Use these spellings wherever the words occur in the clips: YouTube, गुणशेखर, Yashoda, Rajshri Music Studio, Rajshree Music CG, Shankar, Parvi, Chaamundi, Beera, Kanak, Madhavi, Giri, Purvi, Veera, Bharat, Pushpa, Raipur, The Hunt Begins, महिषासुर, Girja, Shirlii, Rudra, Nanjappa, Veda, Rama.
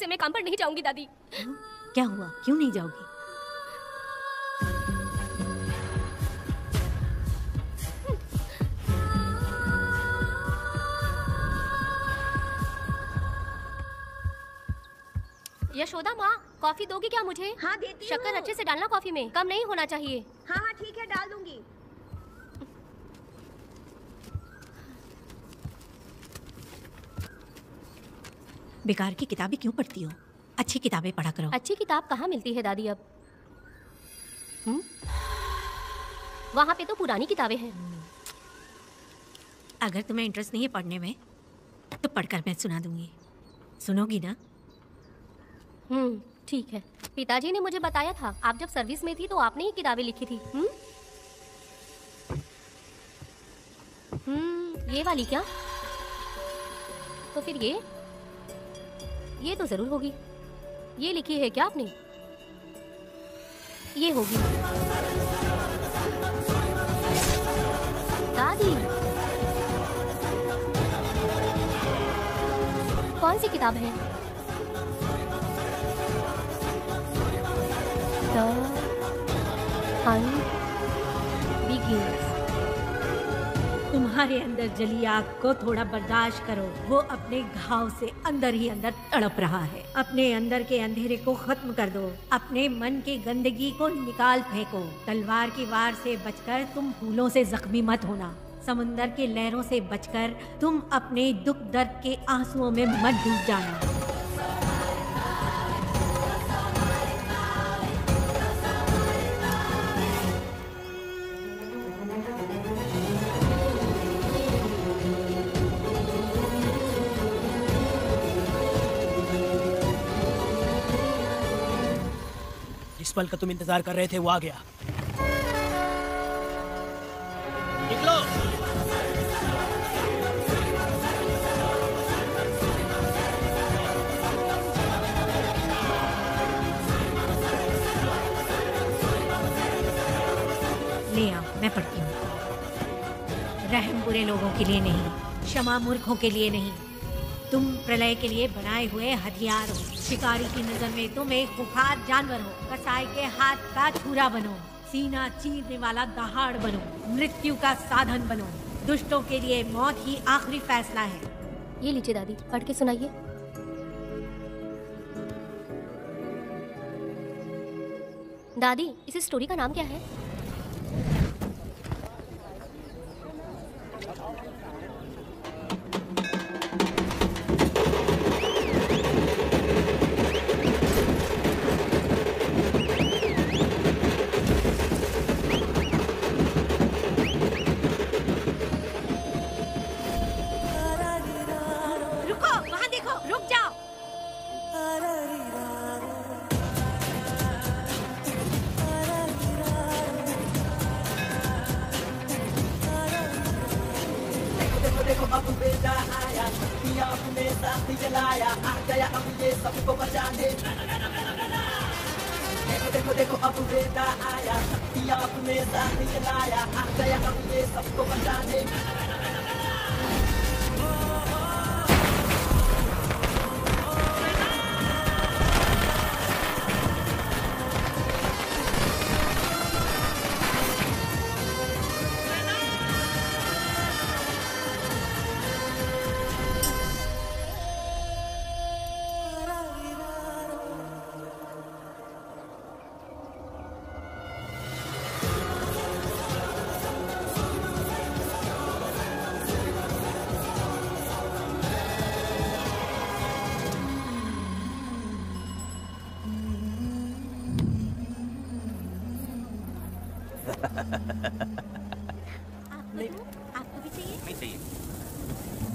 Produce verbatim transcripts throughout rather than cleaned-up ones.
से मैं काम पर नहीं जाऊंगी दादी। हाँ? क्या हुआ, क्यों नहीं जाओगी? यशोदा माँ, कॉफी दोगी क्या मुझे? हाँ देती हूँ। शक्कर अच्छे से डालना कॉफी में, कम नहीं होना चाहिए। हाँ हाँ ठीक है, डाल दूंगी। बेकार की किताबें क्यों पढ़ती हो, अच्छी किताबें पढ़ा करो। अच्छी किताब कहाँ मिलती है दादी अब? हुँ? वहाँ पे तो पुरानी किताबें हैं। अगर तुम्हें इंटरेस्ट नहीं है पढ़ने में तो पढ़कर मैं सुना दूंगी, सुनोगी ना? हम्म, ठीक है। पिताजी ने मुझे बताया था, आप जब सर्विस में थी तो आपने ही किताबें लिखी थी। हम्म हम्म ये वाली क्या? तो फिर ये ये तो जरूर होगी। ये लिखी है क्या आपने? ये होगी दादी। कौन सी किताब है? The Hunt Begins। तुम्हारे अंदर जली आग को थोड़ा बर्दाश्त करो, वो अपने घाव से अंदर ही अंदर तड़प रहा है। अपने अंदर के अंधेरे को खत्म कर दो, अपने मन की गंदगी को निकाल फेंको। तलवार की वार से बचकर तुम फूलों से जख्मी मत होना, समुंदर की लहरों से बचकर तुम अपने दुख दर्द के आंसुओं में मत डूब जाना। पल का तुम इंतजार कर रहे थे वो आ गया। निकलो। ले आओ, मैं पढ़ती हूँ। रहम बुरे लोगों के लिए नहीं, क्षमा मूर्खों के लिए नहीं। तुम प्रलय के लिए बनाए हुए हथियार हो। शिकारी की नजर में तुम एक बुखार जानवर हो। कसाई के हाथ का छुरा बनो, सीना चीरने वाला दहाड़ बनो, मृत्यु का साधन बनो। दुष्टों के लिए मौत ही आखिरी फैसला है। ये लीजिए दादी, पढ़ के सुनाइए। दादी, इस स्टोरी का नाम क्या है?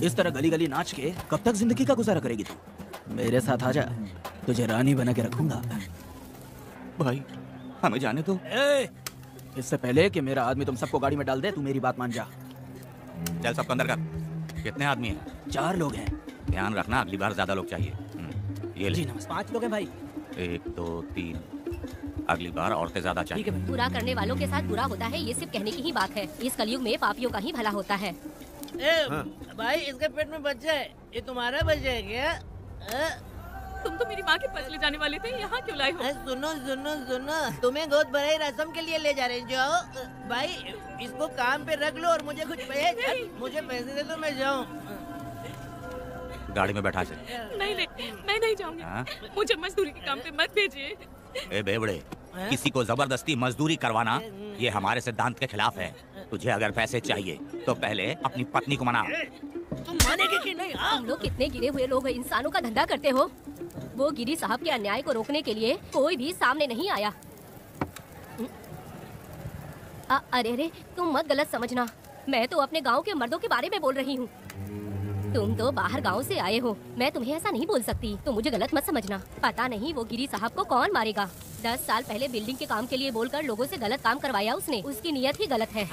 इस तरह गली गली नाच के कब तक जिंदगी का गुजारा करेगी तू? मेरे साथ आ जा, तुझे रानी बना के रखूंगा। भाई हमें जाने दो। ए! इससे पहले कि मेरा आदमी तुम सबको गाड़ी में डाल दे, तू मेरी बात मान जा। चल सबको अंदर कर। कितने आदमी हैं? चार लोग हैं। ध्यान रखना, अगली बार ज्यादा लोग चाहिए। ये जी नमस्ते। पाँच लोग हैं भाई। एक दो तीन। अगली बार औरतें ज्यादा चाहिए। बुरा करने वालों के साथ बुरा होता है, ये सिर्फ कहने की ही बात है। इस कलयुग में पापियों का ही भला होता है। ए, हाँ। भाई इसके पेट में बच्चा है, ये तुम्हारा बच्चा है क्या? तुम तो मेरी माँ के पचले जाने वाले थे, यहाँ क्यों लाए हो? सुनो सुनो सुनो, तुम्हें गोद भराई रसम के लिए ले जा रहे हैं। जाओ भाई, इसको काम पे रख लो और मुझे कुछ मुझे पैसे दे दो, मैं जाऊँ। गाड़ी में बैठा चले। नहीं नहीं, मैं नहीं जाऊंगी। मुझे मजदूरी के काम पे मत भेजिए। ए बेवड़े, किसी को जबरदस्ती मजदूरी करवाना ये हमारे सिद्धांत के खिलाफ है। तुझे अगर पैसे चाहिए तो पहले अपनी पत्नी को मना। तुम मानेगी कि नहीं? हम लोग कितने गिरे हुए लोग हैं, इंसानों का धंधा करते हो। वो गिरी साहब के अन्याय को रोकने के लिए कोई भी सामने नहीं आया। आ, अरे अरे तुम मत गलत समझना, मैं तो अपने गाँव के मर्दों के बारे में बोल रही हूँ। तुम तो बाहर गांव से आए हो, मैं तुम्हें ऐसा नहीं बोल सकती, तो मुझे गलत मत समझना। पता नहीं वो गिरी साहब को कौन मारेगा। दस साल पहले बिल्डिंग के काम के लिए बोलकर लोगों से गलत काम करवाया उसने। उसकी नीयत ही गलत है।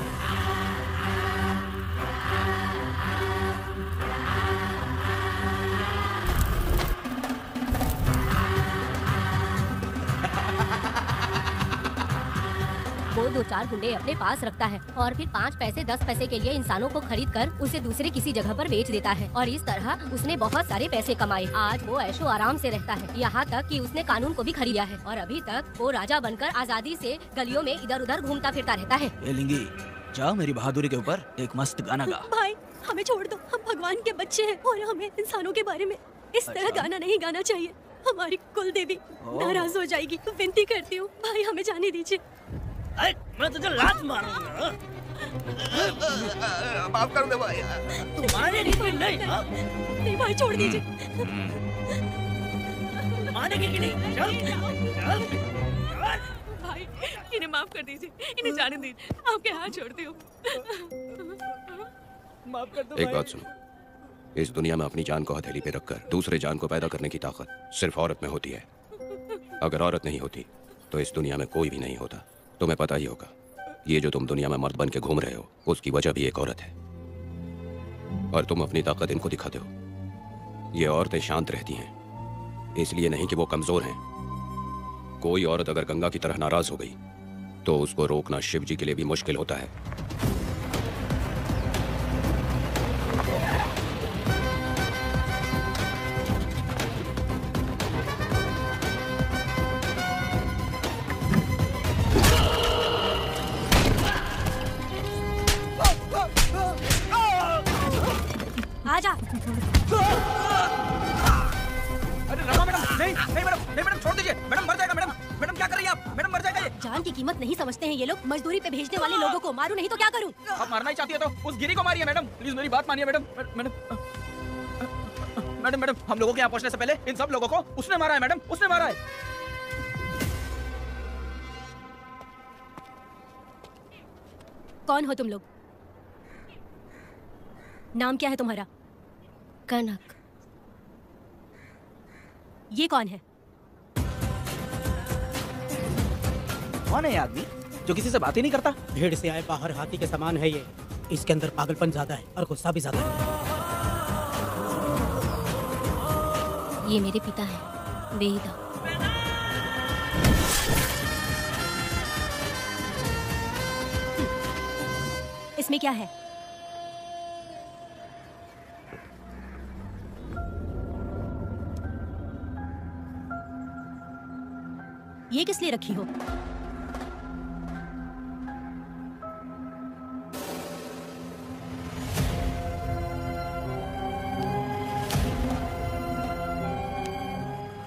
वो दो चार गुंडे अपने पास रखता है और फिर पाँच पैसे दस पैसे के लिए इंसानों को खरीद कर उसे दूसरे किसी जगह पर बेच देता है, और इस तरह उसने बहुत सारे पैसे कमाए। आज वो ऐशो आराम से रहता है, यहाँ तक कि उसने कानून को भी खरीदा है, और अभी तक वो राजा बनकर आजादी से गलियों में इधर उधर घूमता फिरता रहता है। ए लिंगी, जाओ मेरी बहादुरी के ऊपर एक मस्त गाना गा। भाई हमें छोड़ दो, हम भगवान के बच्चे हैं और हमें इंसानों के बारे में इस तरह गाना नहीं गाना चाहिए। हमारी कुल देवी नाराज हो जाएगी, विनती करती हूँ भाई हमें जाने दीजिए। मैं तुझे लात मारूंगा। माफ कर दे भाई। तुम्हारे नहीं नहीं नहीं, नहीं भाई छोड़ दीजिए। मानेंगे कि नहीं? चल चल भाई, इन्हें माफ कर दीजिए, इन्हें जाने दीजिए, आपके हाथ छोड़ती हूँ। माफ कर दो। एक बात सुनो, इस दुनिया में अपनी जान को हथेली पे रखकर दूसरे जान को पैदा करने की ताकत सिर्फ औरत में होती है। अगर औरत नहीं होती तो इस दुनिया में कोई भी नहीं होता। तुम्हें पता ही होगा, ये जो तुम दुनिया में मर्द बन के घूम रहे हो उसकी वजह भी एक औरत है, और तुम अपनी ताकत इनको दिखाते हो। ये औरतें शांत रहती हैं इसलिए नहीं कि वो कमजोर हैं। कोई औरत अगर गंगा की तरह नाराज हो गई तो उसको रोकना शिव जी के लिए भी मुश्किल होता है। समझते हैं ये लोग मजदूरी पे भेजने वाले लोगों को। मारू नहीं तो क्या करूं? आप मारना ही चाहती हो तो उस गिरी को मारिए मैडम, प्लीज मेरी बात मानिए मैडम। मैडम मैडम मैडम हम लोगों के यहाँ पहुँचने से पहले इन सब लोगों को उसने मारा है मैडम, उसने मारा है। कौन हो तुम लोग? नाम क्या है तुम्हारा? कनक। ये कौन है? कौन है आदमी जो किसी से बात ही नहीं करता? भीड़ से आए बाहर हाथी के समान है ये। इसके अंदर पागलपन ज्यादा है और गुस्सा भी ज्यादा है। ये मेरे पिता है, वेदा। इसमें क्या है? ये किस लिए रखी हो?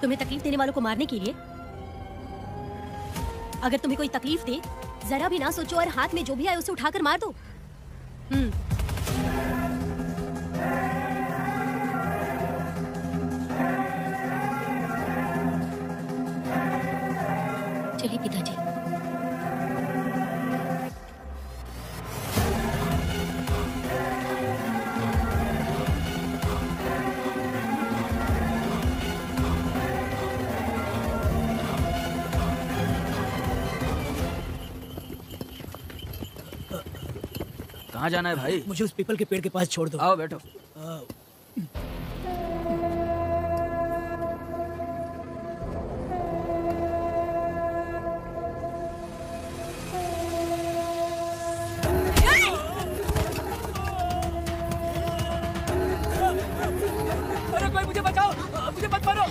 तुम्हें तकलीफ देने वालों को मारने के लिए? अगर तुम्हें कोई तकलीफ दे जरा भी ना सोचो और हाथ में जो भी आए उसे उठाकर मार दो। चलिए पिताजी। कहाँ जाना है भाई? मुझे उस पीपल के पेड़ के पास छोड़ दो। आओ बैठो। आओ। अरे कोई मुझे बचाओ, मुझे मत मारो।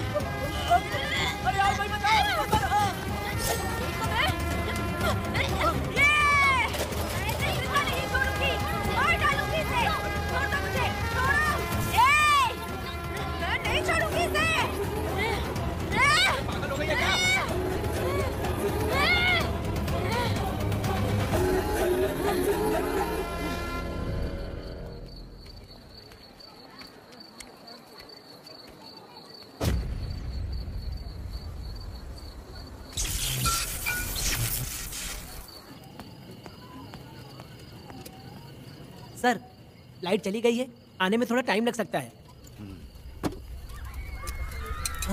लाइट चली गई है, आने में थोड़ा टाइम लग सकता है।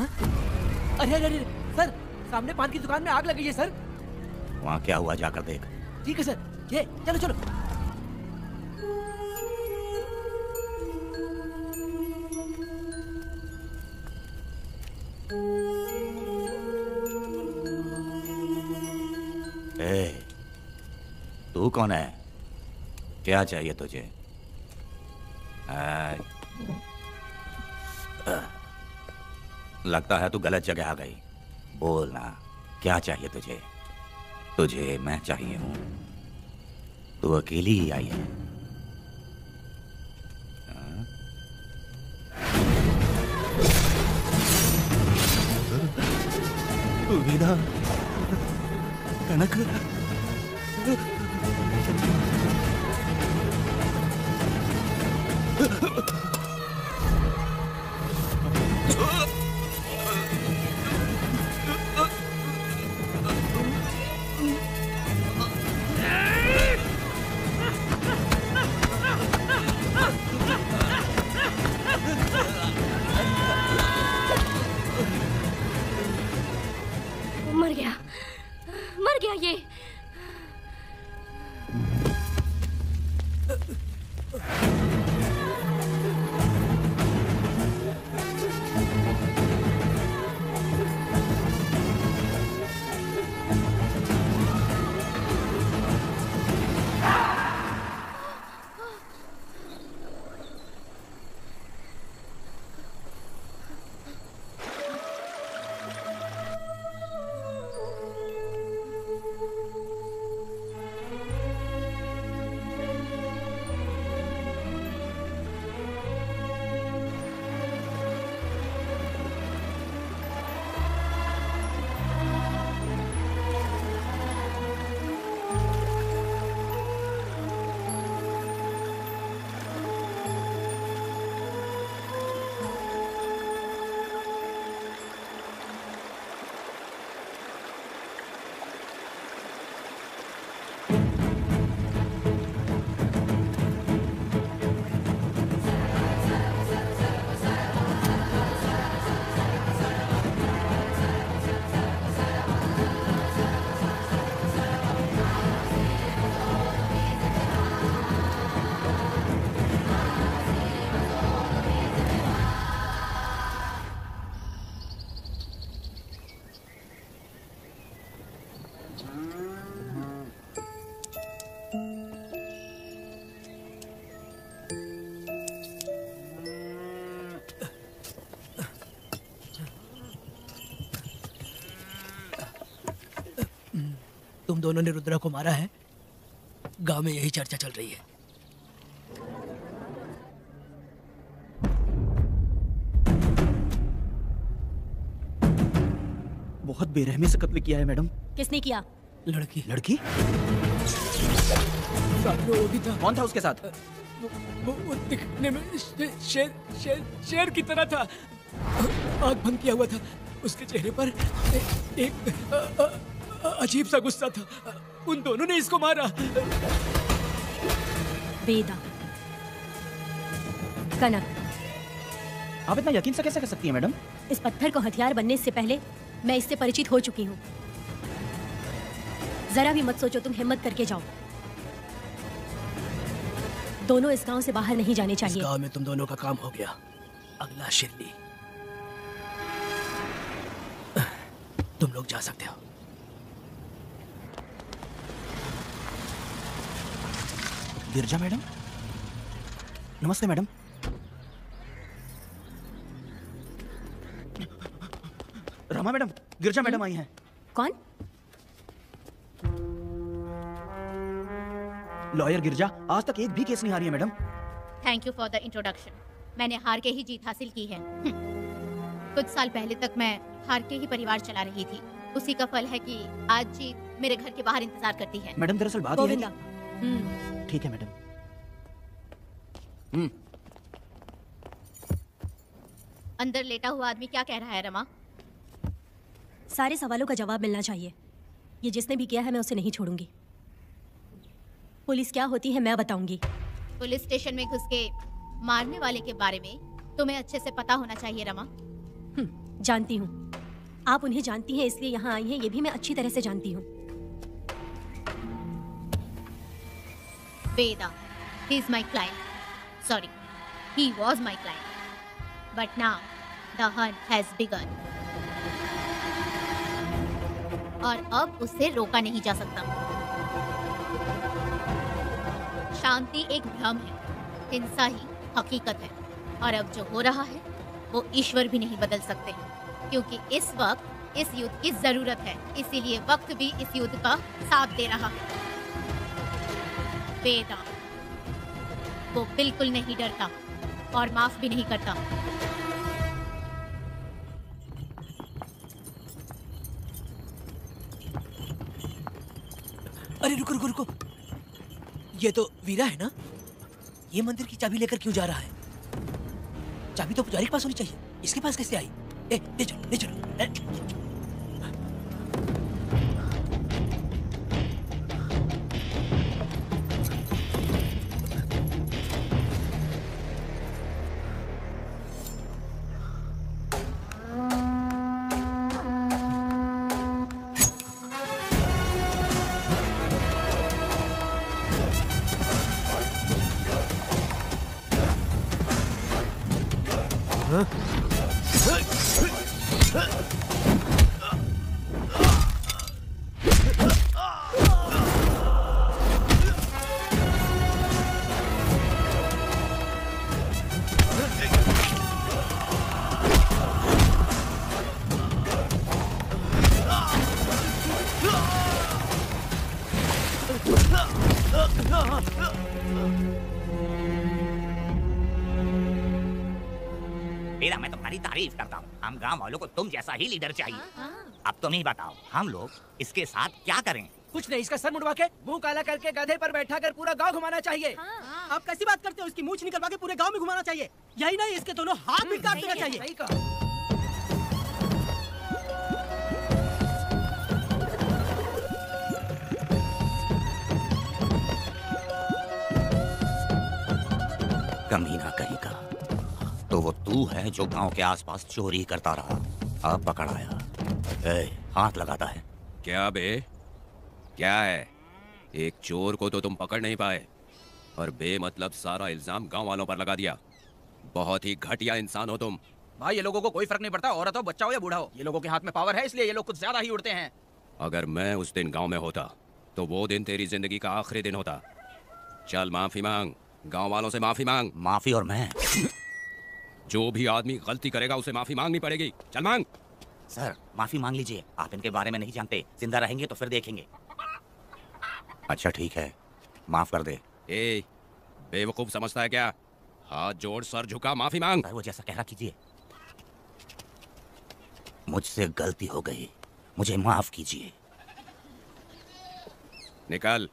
अरे अरे अरे सर, सामने पान की दुकान में आग लगी है सर। वहाँ क्या हुआ जाकर देख। ठीक है सर, ये चलो चलो। ए, तू कौन है, क्या चाहिए तुझे? आ, लगता है तू गलत जगह आ गई। बोल ना, क्या चाहिए तुझे? तुझे मैं चाहिए हूँ, तू अकेली ही आई है। वेदा, कनक, दोनों ने रुद्रा को मारा है। गांव में यही चर्चा चल रही है। बहुत बेरहमी से कत्ल किया है मैडम। किसने किया? लड़की। लड़की? साथ में वो भी था। कौन था उसके साथ? वो, वो, वो दिखने में शेर, शेर, शेर, शेर की तरह था। आग भंग किया हुआ था। उसके चेहरे पर ए, एक आ, आ, अजीब सा गुस्सा था। उन दोनों ने इसको मारा। वेदा, कनक, आप इतना यकीन से कैसे कर सकती हैं मैडम? इस पत्थर को हथियार बनने से पहले मैं इससे परिचित हो चुकी हूँ। जरा भी मत सोचो, तुम हिम्मत करके जाओ। दोनों इस गांव से बाहर नहीं जाने चाहिए। इस गांव में तुम दोनों का काम हो गया। अगला शिरली, तुम लोग जा सकते हो। गिरजा मैडम, नमस्ते madam. Rama madam, Girija madam आई हैं। कौन? लॉयर गिरजा आज तक एक भी केस नहीं हारी है madam. Thank you for the introduction. मैंने हार के ही जीत हासिल की है। कुछ साल पहले तक मैं हार के ही परिवार चला रही थी। उसी का फल है कि आज जीत मेरे घर के बाहर इंतजार करती है। मैडम दरअसल बात ये है। ठीक है मैडम। अंदर लेटा हुआ आदमी क्या कह रहा है रमा? सारे सवालों का जवाब मिलना चाहिए। ये जिसने भी किया है मैं उसे नहीं छोड़ूंगी। पुलिस क्या होती है मैं बताऊंगी। पुलिस स्टेशन में घुस के मारने वाले के बारे में तुम्हें अच्छे से पता होना चाहिए रमा। जानती हूँ। आप उन्हें जानती हैं इसलिए यहाँ आई हैं, ये भी मैं अच्छी तरह से जानती हूँ। वेदा, he is my client. Sorry, he was my client. But now the hunt has begun. और अब उसे रोका नहीं जा सकता। शांति एक भ्रम है, हिंसा ही हकीकत है। और अब जो हो रहा है वो ईश्वर भी नहीं बदल सकते, क्योंकि इस वक्त इस युद्ध की जरूरत है। इसीलिए वक्त भी इस युद्ध का साथ दे रहा है। वेदा वो बिल्कुल नहीं डरता और माफ भी नहीं करता। अरे रुको रुको रुको, ये तो वीरा है ना? ये मंदिर की चाबी लेकर क्यों जा रहा है? चाबी तो पुजारी के पास होनी चाहिए, इसके पास कैसे आई? ए, ले चलो ले चलो। ए, तारीफ करता हूँ। हम गांव वालों को तुम जैसा ही लीडर चाहिए। आ, आ, अब तुम ही बताओ हम लोग इसके साथ क्या करें? कुछ नहीं, इसका सर मुड़वा के मुँह काला करके गधे पर बैठा कर पूरा गांव घुमाना चाहिए। आ, आ, आप कैसी बात करते हो? इसकी मूंछ निकलवा के पूरे गांव में घुमाना चाहिए। यही नहीं इसके दोनों हाथ भी काट देना चाहिए। कमी ना कहीं का तो वो तू है जो गांव के आसपास चोरी करता रहा, अब पकड़ आया। ए, हाथ लगाता है क्या बे? क्या है? एक चोर को तो तुम पकड़ नहीं पाए और बे मतलब सारा इल्जाम गांव वालों पर लगा दिया। बहुत ही घटिया इंसान हो तुम। भाई ये लोगों को कोई फर्क नहीं पड़ता, औरत हो बच्चा हो या बूढ़ा हो। ये लोगों के हाथ में पावर है इसलिए ये लोग कुछ ज्यादा ही उड़ते हैं। अगर मैं उस दिन गाँव में होता तो वो दिन तेरी जिंदगी का आखिरी दिन होता। चल माफी मांग, गाँव वालों से माफी मांग। माफी? और मैं? जो भी आदमी गलती करेगा उसे माफी मांगनी पड़ेगी। चल मांग। सर माफी मांग लीजिए, आप इनके बारे में नहीं जानते। जिंदा रहेंगे तो फिर देखेंगे। अच्छा ठीक है, माफ कर दे। ए, बेवकूफ समझता है क्या? हाथ जोड़ सर झुका माफी मांग। सर वो जैसा कह रहा कीजिए। मुझसे गलती हो गई, मुझे माफ कीजिए। निकल।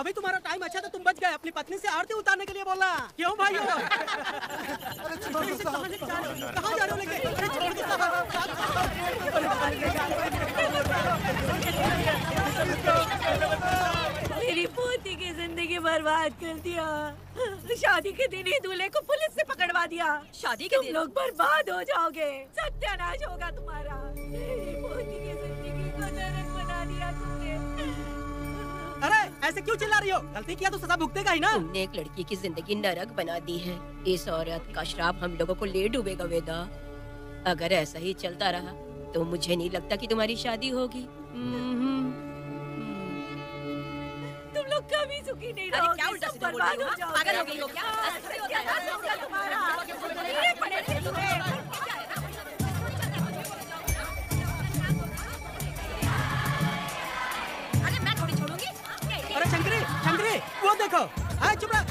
अभी तुम्हारा टाइम अच्छा था, तुम बच गए। अपनी पत्नी से आरती उतारने के लिए बोला क्यों भाई? कहाँ जा रहे हो लेके? मेरी पोती की जिंदगी बर्बाद कर दिया। शादी के दिन ही दूल्हे को पुलिस से पकड़वा दिया। शादी के दिन लोग बर्बाद हो जाओगे, सत्यानाश होगा तुम्हारा। मेरी पोती की जिंदगी को नरक बना दिया तुमने। अरे ऐसे क्यों चिल्ला रही हो? गलती किया तो सजा भुगतेगा ही ना। तुमने एक लड़की की जिंदगी नरक बना दी है। इस औरत का श्राप हम लोगों को ले डूबेगा वेदा। अगर ऐसा ही चलता रहा तो मुझे नहीं लगता कि तुम्हारी शादी होगी। तुम लोग कभी सुखी नहीं रहोगे। देखो। हाँ चुप रहा।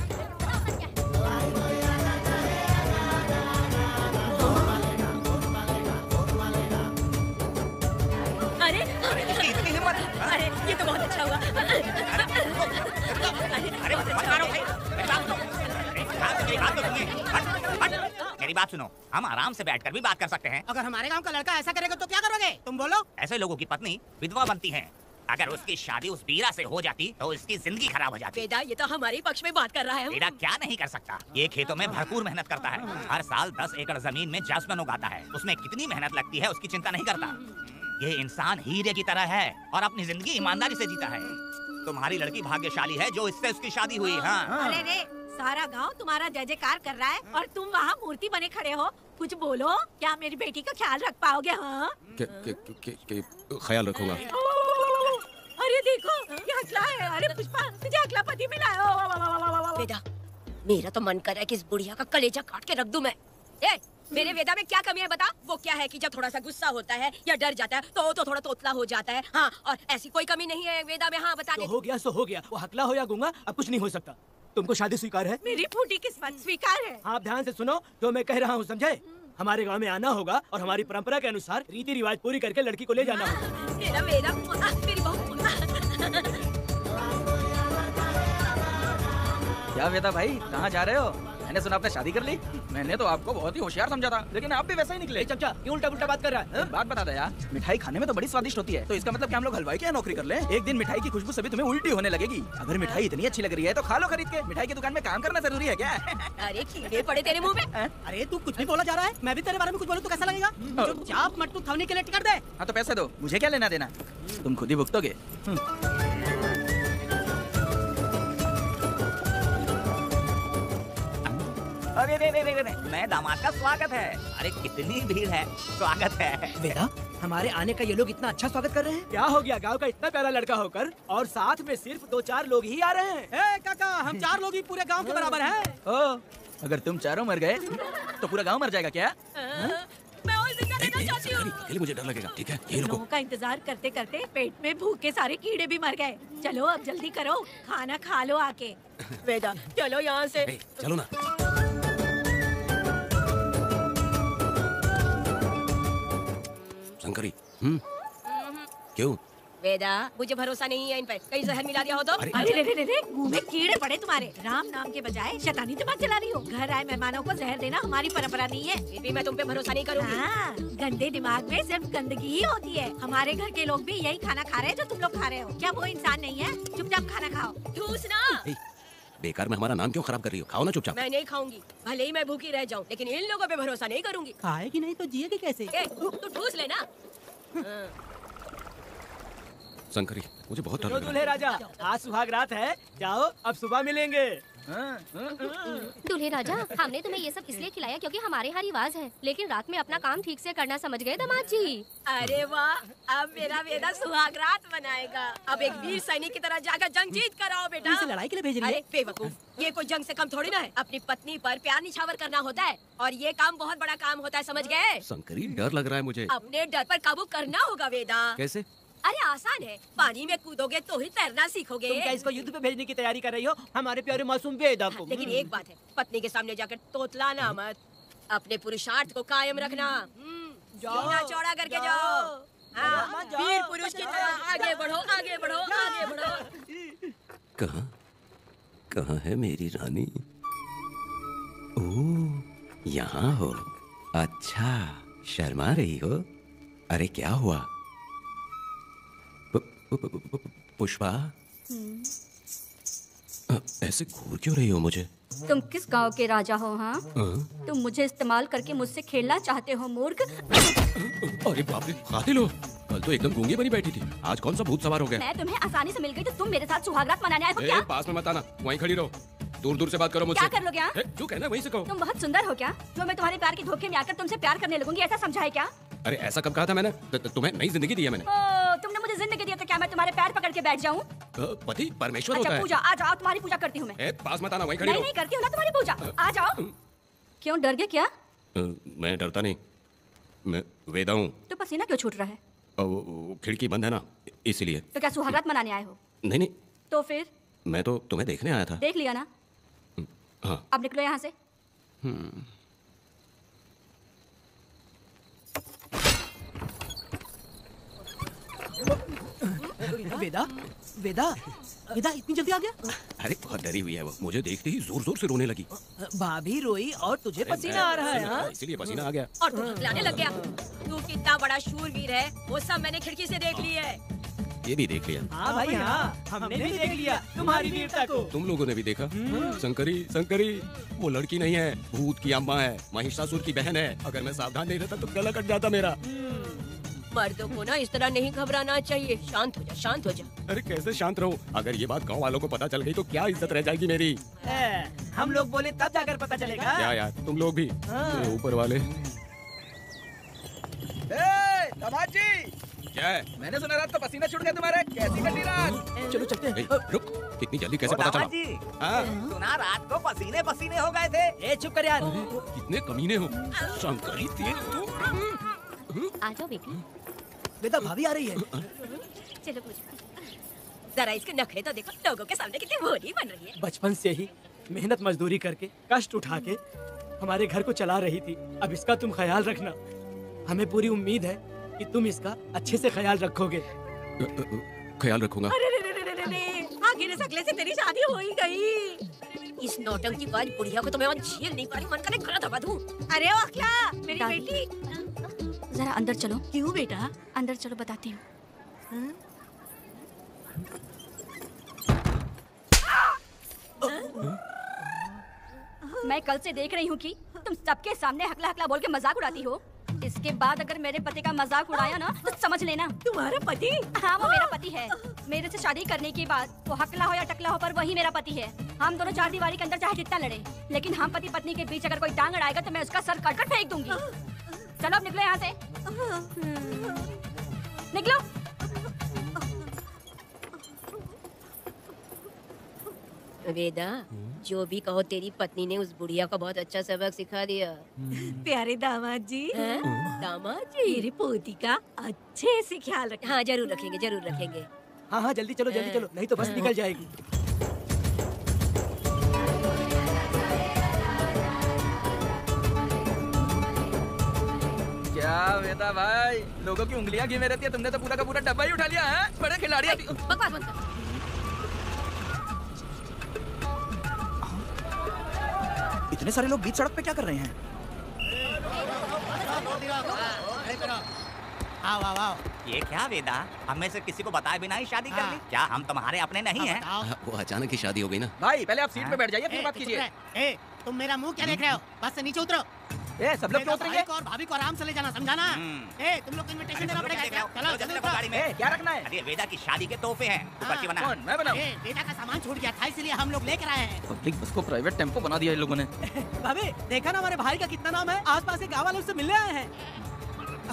अरे इतनी हिम्मत। अरे ये तो बहुत अच्छा हुआ। अरे मेरी बात सुनो, हम आराम से बैठकर भी बात कर सकते हैं। अगर हमारे गांव का लड़का ऐसा करेगा तो क्या करोगे? तुम बोलो। ऐसे लोगों की पत्नी विधवा बनती है, अगर उसकी शादी उस बीरा से हो जाती तो उसकी जिंदगी खराब हो जाती। वेदा ये तो हमारे पक्ष में बात कर रहा है। वेदा क्या नहीं कर सकता, ये खेतों में भरपूर मेहनत करता है। हर साल दस एकड़ जमीन में जासमन उगाता है, उसमें कितनी मेहनत लगती है उसकी चिंता नहीं करता। ये इंसान हीरे की तरह है और अपनी जिंदगी ईमानदारी से जीता है। तुम्हारी लड़की भाग्यशाली है जो इससे उसकी शादी हुई। हाँ अरे रे, सारा गांव तुम्हारा जय जयकार कर रहा है और तुम वहाँ मूर्ति बने खड़े हो। कुछ बोलो, क्या मेरी बेटी का ख्याल रख पाओगे? हाँ ख्याल रखूंगा। अरे देखो ये अकला है। अरे पुष्पा तुझे अकला पति मिला है। वेदा मेरा तो मन कर रहा है कि इस बुढ़िया का कलेजा काट के रख दूं मैं। ए, मेरे वेदा में क्या कमी है बता? वो क्या है कि जब थोड़ा सा गुस्सा होता है या डर जाता है तो तो थोड़ा तोतला हो जाता है। हाँ और ऐसी कोई कमी नहीं है वेदा में। हाँ बता दे। तो हो गया सो हो गया, वो हकला हो या गूंगा अब कुछ नहीं हो सकता। तुमको शादी स्वीकार है? मेरी फूटी किस्मत स्वीकार है। आप ध्यान से सुनो जो मैं कह रहा हूँ समझे। हमारे गांव में आना होगा और हमारी परंपरा के अनुसार रीति रिवाज पूरी करके लड़की को ले जाना होगा। मेरा मेरा मेरी क्या वेदा भाई कहाँ जा रहे हो? मैंने सुना आपने शादी कर ली। मैंने तो आपको बहुत ही होशियार समझा था लेकिन आप भी वैसा ही निकले। चमचा क्यों उल्टा उल्टा बात कर रहा है? बात बता दे यार, मिठाई खाने में तो बड़ी स्वादिष्ट होती है, तो इसका मतलब क्या हम लोग हलवाई की नौकरी कर ले? एक दिन मिठाई की खुशबू सभी तुम्हें उल्टी होने लगेगी। अगर मिठाई इतनी अच्छी लग रही है तो खा लो खरीद के। मिठाई की दुकान में काम करना जरूरी है क्या? अरे कीड़े पड़े तेरे मुँह में। अरे तू कुछ नहीं बोला जा रहा है, मैं भी तेरे बारे में कुछ बोलूँ तो कैसा लगेगा? चाप मट्टू खाने के लिए कर दे। हाँ तो पैसे दो, मुझे क्या लेना देना, तुम खुद ही भुगतोगे। अरे रे रे रे रे, मैं दामाद का स्वागत है। अरे कितनी भीड़ है, स्वागत है। वेदा हमारे आने का ये लोग इतना अच्छा स्वागत कर रहे हैं, क्या हो गया? गांव का इतना प्यारा लड़का होकर और साथ में सिर्फ दो चार लोग ही आ रहे हैं। ए काका हम चार लोग ही पूरे गांव के बराबर हैं। ओ अगर तुम चारों मर गए तो पूरा गाँव मर जाएगा क्या? मैं और जिंदा रहना चाहती हूँ। मुझे डर लगेगा। ठीक है ये लोगों का इंतजार करते करते पेट में भूख के सारे कीड़े भी मर गए। चलो अब जल्दी करो, खाना खा लो आके। वेदा चलो यहाँ से। चलो ना। शंकरी क्यों? वेदा मुझे भरोसा नहीं है इन पर, कहीं जहर मिला दिया हो तो। अरे, अरे रे रे रे मुँह में कीड़े पड़े तुम्हारे। राम नाम के बजाय शैतानी दिमाग चला रही हो। घर आए मेहमानों को जहर देना हमारी परंपरा नहीं है। फिर भी मैं तुम पे भरोसा नहीं करूँगी। हाँ, गंदे दिमाग में सिर्फ गंदगी ही होती है। हमारे घर के लोग भी यही खाना खा रहे हैं जो तुम लोग खा रहे हो। क्या वो इंसान नहीं है? चुपचाप खाना खाओ। ठूस ना, बेकार में हमारा नाम क्यों खराब कर रही हो? खाओ ना चुपचाप। मैं नहीं खाऊंगी, भले ही मैं भूखी रह जाऊं, लेकिन इन लोगों पे भरोसा नहीं करूंगी। खाएगी नहीं तो जिएगी कैसे? तू तो ठूस लेना। शंकरी मुझे बहुत डर लग रहा है। दूल्हे राजा आज सुहाग रात है, जाओ अब सुबह मिलेंगे। दूल्हे राजा हमने तुम्हें ये सब इसलिए खिलाया क्योंकि हमारे यहाँ रिवाज है, लेकिन रात में अपना काम ठीक से करना समझ गए दामाद जी। अरे वाह, अब मेरा वेदा सुहाग रात मनाएगा। अब एक वीर सैनिक की तरह जाकर जंग जीत कर आओ बेटा। इसे लड़ाई के लिए भेज रही है? अरे बेवकूफ, ये कोई जंग से कम थोड़ी ना है। अपनी पत्नी पर प्यार निछावर करना होता है और ये काम बहुत बड़ा काम होता है, समझ गए? शंकरी डर लग रहा है मुझे। अपने डर पर काबू करना होगा वेदा। कैसे? अरे आसान है, पानी में कूदोगे तो ही तैरना सीखोगे। तुम क्या इसको युद्ध पे भेजने की तैयारी कर रही हो हमारे प्यारे मासूम वेदा को? लेकिन एक बात है, पत्नी के सामने जाकर तोतलाना मत, अपने पुरुषार्थ को कायम रखना। सीना चौड़ा करके जाओ, वीर पुरुष की तरह आगे बढ़ो, आगे बढ़ो, आगे बढ़ो। कहाँ कहाँ है मेरी रानी? ओह यहाँ हो, अच्छा शर्मा रही हो? अरे क्या हुआ पुष्पा, ऐसे घूर क्यों रही हो मुझे? तुम किस गांव के राजा हो? हाँ तुम मुझे इस्तेमाल करके मुझसे खेलना चाहते हो मूर्ख। अरे बाप रे कातिल हो, कल तो एकदम गूंगी बनी बैठी थी, आज कौन सा भूत सवार हो गया? मैं तुम्हें आसानी से मिल गई तो तुम मेरे साथ सुहागरात मनाने आए हो क्या? पास में मत आना, वहीं खड़ी रहो, दूर दूर से बात करो मुझसे। क्या कर लोगे? हाँ जो कहना वहीं से कहो। तुम बहुत सुंदर हो क्या जो मैं तुम्हारे प्यार के धोखे में आकर तुमसे प्यार करने लगूंगी, ऐसा समझा है क्या? अरे ऐसा कब कहा था मैंने? तुम्हें नई जिंदगी दी है मैंने। ओ, तुमने मुझे जिंदगी दी है तो क्या मैं तुम्हारे पैर पकड़ के बैठ जाऊँ? पति परमेश्वर होता है। पूजा आ जाओ, तुम्हारी पूजा करती हूँ मैं। पास मत आना, वहीं खड़ी रहो। नहीं करती हूँ ना तुम्हारी पूजा, आ जाओ। क्यों डर गए क्या? मैं डरता नहीं, मैं वेदा हूँ। तो पसीना क्यों छूट रहा है? खिड़की बंद है ना इसलिए। तो क्या सुहागरात मनाने आए हो? नहीं नहीं। तो फिर मैं तो तुम्हें देखने आया था। देख लिया ना? हाँ। अब निकलो यहाँ से। हम्म। वेदा, वेदा, वेदा इतनी जल्दी आ गया? अरे बहुत डरी हुई है वो, मुझे देखते ही जोर जोर से रोने लगी। भाभी रोई और तुझे पसीना आ रहा है, इसीलिए पसीना आ गया। और तू हकलाने लग गया। तू कितना बड़ा शूरवीर है वो सब मैंने खिड़की से देख लिया है। ये भी देख लिया? हाँ भाई हाँ, हमने भी देख लिया तुम्हारी वीरता को। तुम लोगों ने भी देखा? शंकरी, शंकरी वो लड़की नहीं है, भूत की अम्मा है, महिषासुर की बहन है। अगर मैं सावधान नहीं रहता तो गला कट जाता मेरा। मर्दों को ना इस तरह नहीं घबराना चाहिए। शांत हो जा, शांत हो जा। अरे कैसे शांत रहो? अगर ये बात गांव वालों को पता चल गई तो क्या इज्जत रह जाएगी मेरी। ए, हम लोग बोले तब जाकर पता चलेगा। क्या यार तुम लोग भी ऊपर वाले। ए, दमाजी। क्या है? मैंने सुना रात तो पसीना छूट गया तुम्हारे। कैसी कटी रात? चलो चलते हैं। रुक, इतनी जल्दी कैसे पता चला? सुना रात को पसीने पसीने हो गए थे। ए चुप कर यार। कितने कमीने हो शंकरी। आ जाओ बेटी। वेदा भाभी आ रही है। चलो जरा इसके नखरे तो देखो, लोगों के सामने कितनी भोली बन रही है। बचपन से ही मेहनत मजदूरी करके कष्ट उठा के हमारे घर को चला रही थी। अब इसका तुम ख्याल रखना। हमें पूरी उम्मीद है कि तुम इसका अच्छे से ख्याल रखोगे। ख्याल रखूंगा। अरे रे रे रे रे, आगे ने सकले से तेरी शादी हो ही गई। इस नौटंकी बाज बुढ़िया को तो मैं झेल नहीं पा रही। मन करे गला दबा दूं। अरे वाखला मेरी बेटी, जरा अंदर चलो। क्यों बेटा? अंदर चलो बताती हूँ। मैं कल से देख रही हूँ कि तुम सबके सामने हकला हकला बोल के मजाक उड़ाती हो। इसके बाद अगर मेरे पति का मजाक उड़ाया ना तो समझ लेना। तुम्हारा पति? हाँ वो मेरा पति है। मेरे से शादी करने के बाद वो हकला हो या टकला हो पर वही मेरा पति है। हम दोनों चार दीवारी के अंदर चाहे जितना लड़े, लेकिन हम पति पत्नी के बीच अगर कोई डांग अड़ाएगा तो मैं उसका सर काट कर फेंक दूंगी। चलो अब निकलो यहाँ से। निकलो। वेदा जो भी कहो, तेरी पत्नी ने उस बुढ़िया को बहुत अच्छा सबक सिखा दिया। प्यारे दामाद जी। दामाद जी मेरी पोती का अच्छे से ख्याल रखें। हाँ जरूर रखेंगे, जरूर रखेंगे। हाँ हाँ जल्दी चलो, जल्दी चलो नहीं तो बस निकल जाएगी। वेदा भाई लोगों की उंगलियां घी में रहती है, तुमने तो पूरा का पूरा डब्बा ही उठा लिया है। बड़े खिलाड़ी। बकवास बंद कर। इतने सारे लोग बीच सड़क पे क्या कर रहे हैं? आओ आओ आओ। ये क्या वेदा, हमें से किसी को बताए बिना ही शादी कर ली? क्या हम तुम्हारे अपने नहीं हैं? वो अचानक ही शादी हो गई ना। भाई पहले आप सीट पे बैठ जाइए फिर बात कीजिए। तुम मेरा मुँह क्या देख रहे हो? बस से नीचे उतरो। ए सब लोग क्यों उतरेंगे? और भाभी को आराम से ले जाना, समझा ना। ए तुम लोग को इनविटेशन देना पड़ेगा। चलो जल्दी उतरो गाड़ी में। ए क्या रखना है? अरे वेदा की शादी के तोहफे हैं। ऊपर की बना। मैं बनाऊं? ए वेदा का सामान छूट गया था इसलिए हम लोग लेकर आए हैं। पब्लिक बस को प्राइवेट टेंपो बना दिया इन लोगों ने। भाभी देखा ना हमारे भाई का कितना नाम है। आसपास के गांव वाले उससे मिलने आए हैं।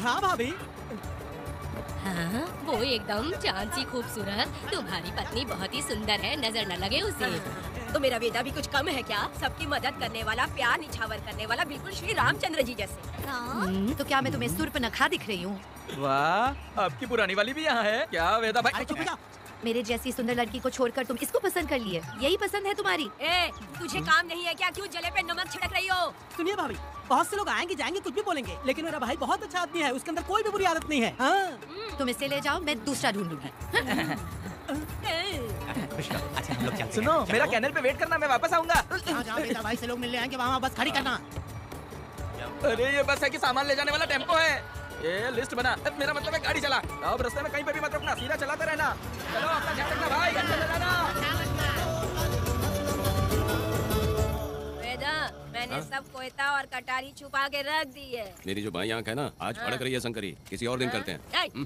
हां भाभी। हाँ वो एकदम चांद सी खूबसूरत। तुम्हारी पत्नी बहुत ही सुंदर है, नजर न लगे उसे। तो मेरा वेदा भी कुछ कम है क्या? सबकी मदद करने वाला, प्यार निछावर करने वाला, बिल्कुल श्री रामचंद्र जी जैसे। हाँ। तो क्या मैं तुम्हें सूर्प नखा दिख रही हूँ? वाह आपकी पुरानी वाली भी यहाँ है क्या वेदा भाई? चुप जाओ। मेरे जैसी सुंदर लड़की को छोड़कर तुम इसको पसंद कर लिए, यही पसंद है तुम्हारी? ए, तुझे काम नहीं है क्या? क्यों जले पे नमक छिड़क रही हो? सुनिए भाभी बहुत से लोग आएंगे जाएंगे कुछ भी बोलेंगे, लेकिन मेरा भाई बहुत अच्छा आदमी है, उसके अंदर कोई भी बुरी आदत नहीं है। हाँ। तुम इसे ले जाओ, मैं दूसरा ढूंढूंगी। अच्छा हम लोग चलते हैं। सुनो मेरा कैनल पे वेट करना, मैं वापस आऊंगा। भाई से लोग मिलने आएंगे, वहाँ बस खड़ी करना। अरे ये बस है कि सामान ले जाने वाला टेम्पो है। ये लिस्ट बना, मेरा मतलब है गाड़ी चला। अब रास्ते में कहीं पे भी मत रुकना, सीधा चलाते रहना। चलो अपना ध्यान रखना भाई, अच्छा चलाना। वेदा मैंने सब कोयता और कटारी छुपा के रख दी है। मेरी जो भाई आँख है ना आज भड़क रही है शंकरी, किसी और दिन करते हैं।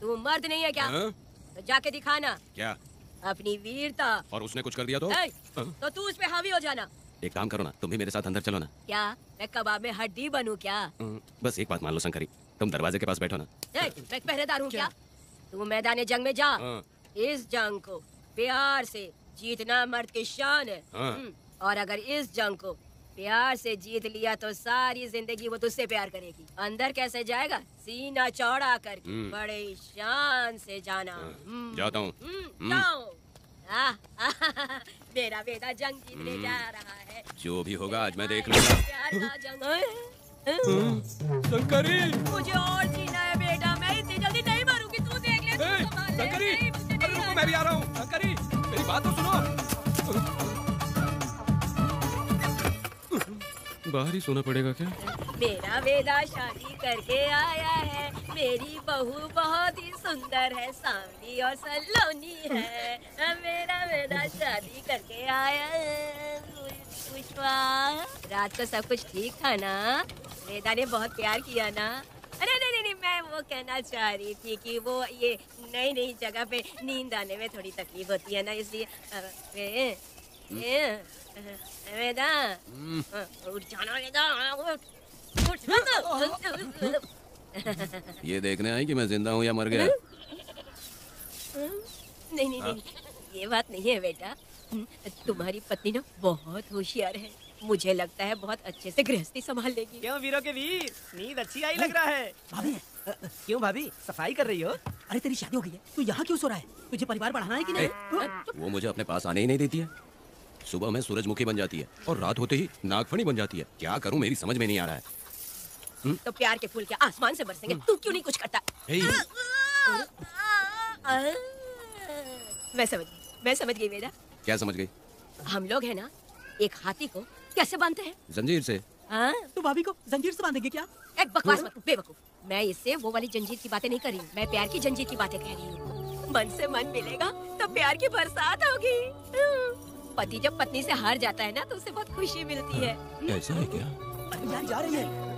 तू मर्द नहीं है क्या? तो जाके दिखाना क्या अपनी वीरता। और उसने कुछ कर दिया तो? ए, तो तू उस पे हावी हो जाना। एक काम करो ना, तुम भी मेरे साथ अंदर चलो ना। क्या मैं कबाब में हड्डी बनूं क्या? बस एक बात मान लो शंकरी, तुम दरवाजे के पास बैठो ना। ए, मैं पहरेदार हूँ क्या? तू मैदान जंग में जा। आ, इस जंग को प्यार से जीतना मर्द की शान है। आ, और अगर इस जंग को प्यार से जीत लिया तो सारी जिंदगी वो तुझसे प्यार करेगी। अंदर कैसे जाएगा? सीना चौड़ा करके बड़े शान से जाना। जाता हूँ। आ, आ, मेरा वेदा जंग जीतने जा रहा है। जो भी होगा आज मैं देख लूंगा। शंकरी, मुझे और जीना है बेटा, मैं इतनी जल्दी नहीं मरूंगी। तू देख ले, शंकरी, अरे रुको मैं भी आ रहा हूँ। शंकरी मेरी बात तो सुनो। बाहर ही सोना पड़ेगा क्या? मेरा वेदा शादी करके आया है। मेरी बहू बहुत ही सुंदर है, सांवली और सलोनी है। मेरा वेदा शादी करके आया है। पुष्पा, रात को सब कुछ ठीक था ना? वेदा ने बहुत प्यार किया ना? अरे नहीं नहीं नहीं, मैं वो कहना चाह रही थी कि वो ये नई नई जगह पे नींद आने में थोड़ी तकलीफ होती है ना, इसलिए। वे, वे, वेदा उठ जाना, वेदा उठ उठ मत। ये देखने आई कि मैं जिंदा हूँ या मर गया। नहीं नहीं नहीं, ये बात नहीं है बेटा। तुम्हारी पत्नी ना बहुत होशियार है, मुझे लगता है बहुत अच्छे से गृहस्थी संभाल लेगी। क्यों वीरों के वीर, नींद अच्छी आई लग रहा है। भाभी, क्यों भाभी सफाई कर रही हो? अरे तेरी शादी हो गई है, तू यहाँ क्यों सो रहा है? तुझे परिवार बढ़ाना है कि नहीं? वो मुझे अपने पास आने ही नहीं देती है। सुबह में सूरजमुखी बन जाती है और रात होते ही नागफणी बन जाती है। क्या करूँ मेरी समझ में नहीं आ रहा है। हुँ? तो प्यार के फूल क्या आसमान से बरसेंगे? तू क्यों नहीं कुछ करता? मैं समझ गई, मैं समझ गई वेदा। क्या समझ गई? हम लोग है ना एक हाथी को कैसे बांधते हैं? जंजीर से। हाँ, तो भाभी को जंजीर से बांधेंगे क्या? एक बकवास मत, बेवकूफ। मैं इससे वो वाली जंजीर की बातें नहीं कर रही, मैं प्यार की जंजीर की बातें कह रही हूँ। मन से मन मिलेगा तो प्यार की बरसात होगी। पति जब पत्नी से हार जाता है ना तो उसे बहुत खुशी मिलती है। ऐसा है क्या? अरे जा रही है।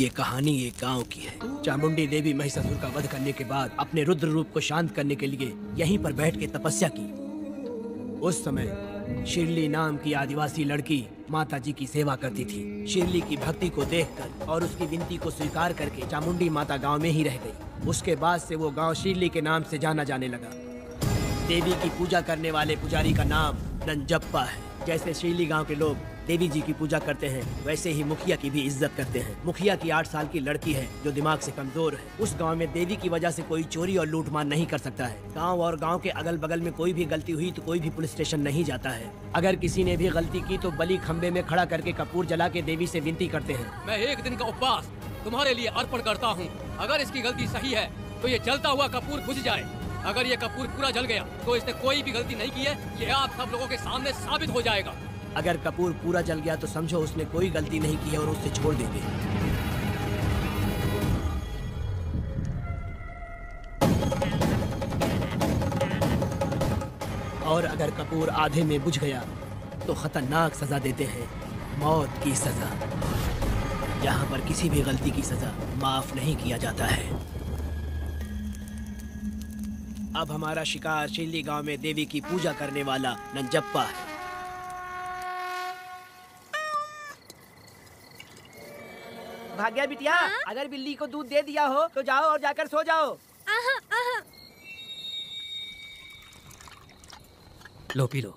ये कहानी एक गांव की है। चामुंडी देवी महिषासुर का वध करने के बाद अपने रुद्र रूप को शांत करने के लिए यहीं पर बैठ के तपस्या की। उस समय शिरली नाम की आदिवासी लड़की माताजी की सेवा करती थी। शिरली की भक्ति को देखकर और उसकी विनती को स्वीकार करके चामुंडी माता गांव में ही रह गई। उसके बाद से वो गांव शिरली के नाम से जाना जाने लगा। देवी की पूजा करने वाले पुजारी का नाम नंजप्पा है। जैसे शिरली गाँव के लोग देवी जी की पूजा करते हैं, वैसे ही मुखिया की भी इज्जत करते हैं। मुखिया की आठ साल की लड़की है जो दिमाग से कमजोर है। उस गांव में देवी की वजह से कोई चोरी और लूटमार नहीं कर सकता है। गांव और गांव के अगल बगल में कोई भी गलती हुई तो कोई भी पुलिस स्टेशन नहीं जाता है। अगर किसी ने भी गलती की तो बलि खम्बे में खड़ा करके कपूर जला के देवी से विनती करते हैं। मैं एक दिन का उपवास तुम्हारे लिए अर्पण करता हूँ, अगर इसकी गलती सही है तो ये जलता हुआ कपूर बुझ जाए। अगर ये कपूर पूरा जल गया तो इसने कोई भी गलती नहीं की है, ये आप सब लोगों के सामने साबित हो जाएगा। अगर कपूर पूरा जल गया तो समझो उसने कोई गलती नहीं की है और उसे छोड़ देते। और अगर कपूर आधे में बुझ गया तो खतरनाक सजा देते हैं, मौत की सजा। यहाँ पर किसी भी गलती की सजा माफ नहीं किया जाता है। अब हमारा शिकार शिरली गांव में देवी की पूजा करने वाला नंजप्पा है। भाग्या बिटिया, अगर बिल्ली को दूध दे दिया हो तो जाओ और जाकर सो जाओ। आहा, आहा। लो पी लो।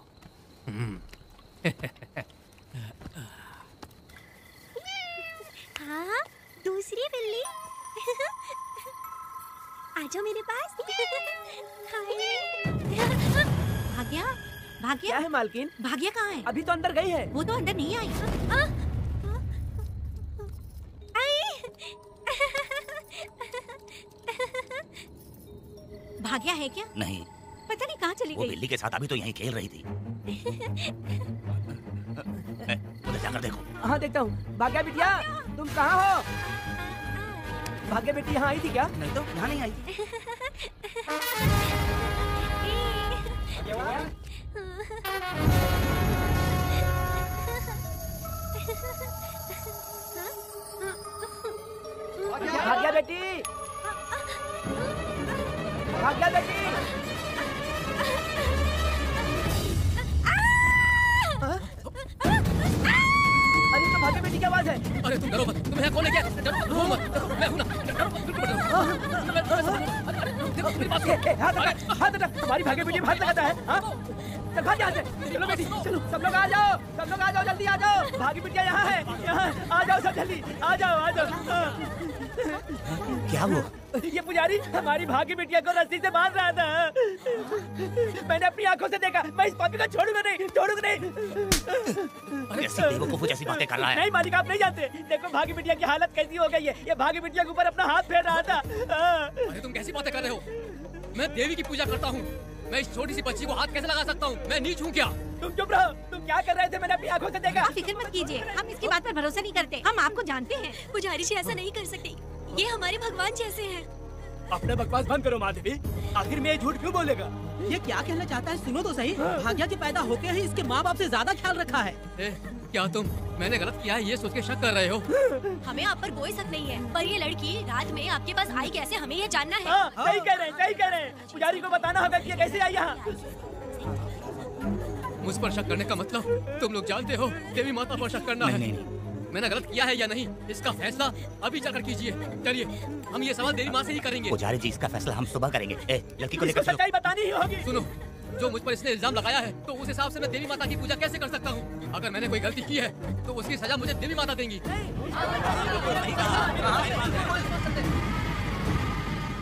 हाँ, दूसरी बिल्ली। आ जाओ मेरे पास। भाग्या, भाग्या क्या है मालकिन? भाग्या कहाँ है? अभी तो अंदर गई है। वो तो अंदर नहीं आई। आ, आ? भाग्या है क्या? नहीं, पता नहीं कहाँ चली गई। वो बिल्ली के साथ अभी तो यहीं खेल रही थी। उधर जाकर देखो। हाँ देखता हूँ। भाग्या बिटिया, तुम कहाँ हो? भाग्या बेटी यहाँ आई थी क्या? नहीं तो यहाँ नहीं आई थी। भाग्या बेटी, भाग्या बेटी। अरे तो भाग्या बेटी की आवाज है। अरे तुम डरो मत, तुम यहाँ कौन है क्या? डरो मत, मैं हूँ ना। डरो मत, बिल्कुल मत डरो। हाथ लगा, हाथ लगा। तुम्हारी भाग्या बेटी हाथ लगाता है। चल भाग यहाँ से। चलो बेटी चलो, सब लोग आ जाओ, सब लोग आ जाओ, जल्दी आ जाओ, भागी बिटिया यहाँ है, यहाँ आ जाओ सब, जल्दी आ जाओ आ जाओ। क्या हुआ? ये पुजारी हमारी भागी बिटिया को रस्सी से बांध रहा था, मैंने अपनी आंखों से देखा। मैं इस पापी को छोड़ूंगा नहीं, छोड़ूंगा नहीं। अरे ऐसी बेवकूफों जैसी बातें कर रहा है। नहीं मालिक आप नहीं जानते, देखो भागी बिटिया की हालत कैसी हो गई है, ये भागी बिटिया के ऊपर अपना हाथ फेर रहा था। अरे तुम कैसी बातें कर रहे हो, मैं देवी की पूजा करता हूँ, मैं इस छोटी सी बच्ची को हाथ कैसे लगा सकता हूँ, मैं नीच हूँ क्या? तुम चुप रहो, तुम क्या कर रहे थे मैंने अपनी आंखों से देखा। आप फिक्र मत कीजिए, हम इसकी बात पर भरोसा नहीं करते, हम आपको जानते हैं। पुजारी जी ऐसा नहीं कर सकते, ये हमारे भगवान जैसे हैं। अपना बकवास बंद करो माधवी, आखिर में ये झूठ क्यों बोलेगा? ये क्या कहना चाहता है सुनो तो सही, भाग्या के पैदा होते ही इसके माँ बाप से ज्यादा ख्याल रखा है। ए, क्या तुम मैंने गलत किया है ये सोच के शक कर रहे हो? हमें आप पर कोई शक नहीं है, पर ये लड़की रात में आपके पास आई कैसे, हमें ये जानना है। आ, सही कह रहे हैं, सही कह रहे हैं, पुजारी को बताना होगा कि ये कैसे आई यहाँ। मुझ पर शक करने का मतलब तुम लोग जानते हो देवी माता पर शक करना है। मैंने गलत किया है या नहीं इसका फैसला अभी चलकर कीजिए। चलिए हम ये सवाल देवी माँ से ही करेंगे। पुजारी जी इसका फैसला हम सुबह करेंगे। ए, लड़की को लेकर सच्चाई बतानी ही होगी। सुनो, जो मुझ पर इसने इल्जाम लगाया है तो उस हिसाब से मैं देवी माता की पूजा कैसे कर सकता हूँ? अगर मैंने कोई गलती की है तो उसकी सजा मुझे देवी माता देंगी।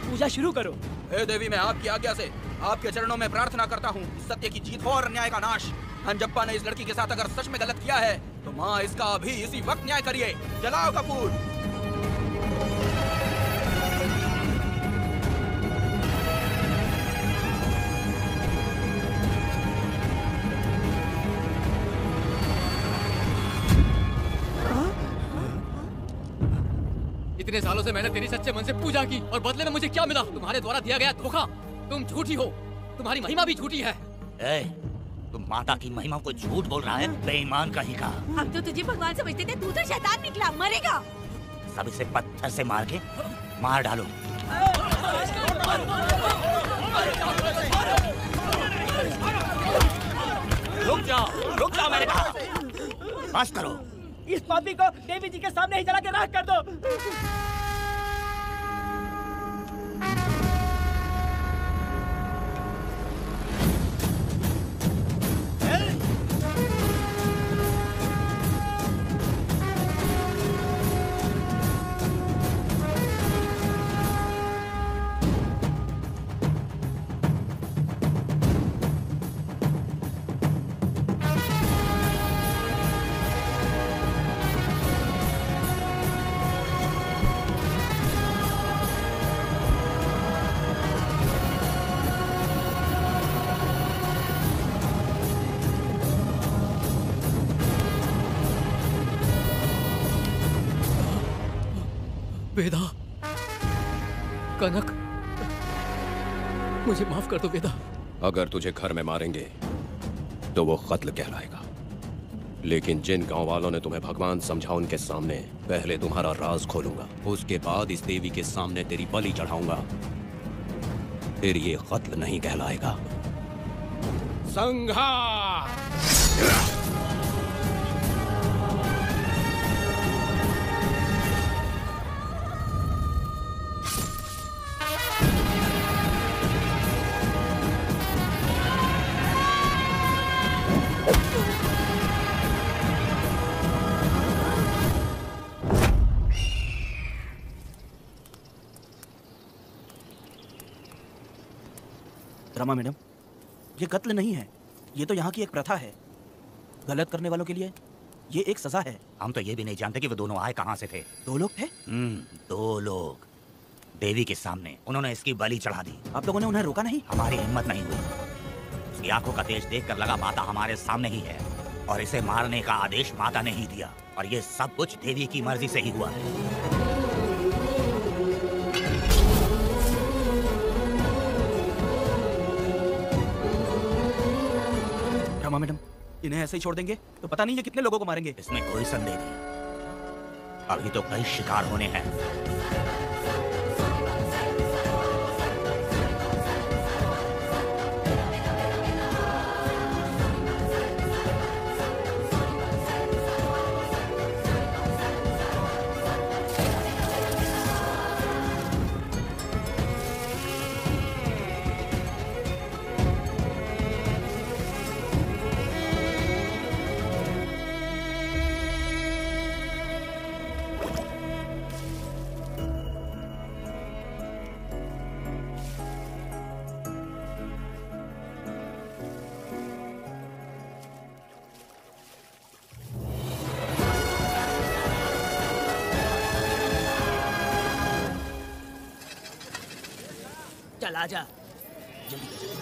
पूजा शुरू करो। हे देवी, मैं आपकी आज्ञा से आपके चरणों में प्रार्थना करता हूँ, सत्य की जीत हो और अन्याय का नाश। नंजप्पा ने इस लड़की के साथ अगर सच में गलत किया है तो माँ इसका अभी इसी वक्त न्याय करिए। जलाओ कपूर। इतने सालों से मैंने तेरी सच्चे मन से पूजा की और बदले में मुझे क्या मिला? तुम्हारे द्वारा दिया गया धोखा। तुम झूठी हो, तुम्हारी महिमा भी झूठी है। ए, तुम माता की महिमा को झूठ बोल रहा है, बेईमान कहीं का। हम तो तुझे भगवान समझते थे, तू तो शैतान निकला, मरेगा। सब इसे पत्थर से मार के मार डालो। रुक जाओ, रुक जाओ मैंने कहा। बस करो, इस पापी को देवी जी के सामने ही जला के राख कर दो। वेदा, कनक, मुझे माफ कर दो वेदा। अगर तुझे घर में मारेंगे तो वो कत्ल कहलाएगा, लेकिन जिन गांव वालों ने तुम्हें भगवान समझा उनके सामने पहले तुम्हारा राज खोलूंगा, उसके बाद इस देवी के सामने तेरी बलि चढ़ाऊंगा, फिर ये कत्ल नहीं कहलाएगा। संघा रमा मैडम, ये कत्ल नहीं है, ये तो यहाँ की एक प्रथा है, गलत करने वालों के लिए ये एक सजा है। हम तो ये भी नहीं जानते कि वो दोनों आए कहाँ से थे। दो लोग थे। हम्म, दो लोग देवी के सामने उन्होंने इसकी बलि चढ़ा दी। आप लोगों ने उन्हें रोका नहीं? हमारी हिम्मत नहीं हुई, उसकी आंखों का तेज देखकर लगा माता हमारे सामने ही है, और इसे मारने का आदेश माता ने ही दिया, और ये सब कुछ देवी की मर्जी से ही हुआ है। मैडम, इन्हें ऐसे ही छोड़ देंगे तो पता नहीं ये कितने लोगों को मारेंगे। इसमें कोई संदेह नहीं, अभी तो कई शिकार होने हैं। चल आजा जल्दी।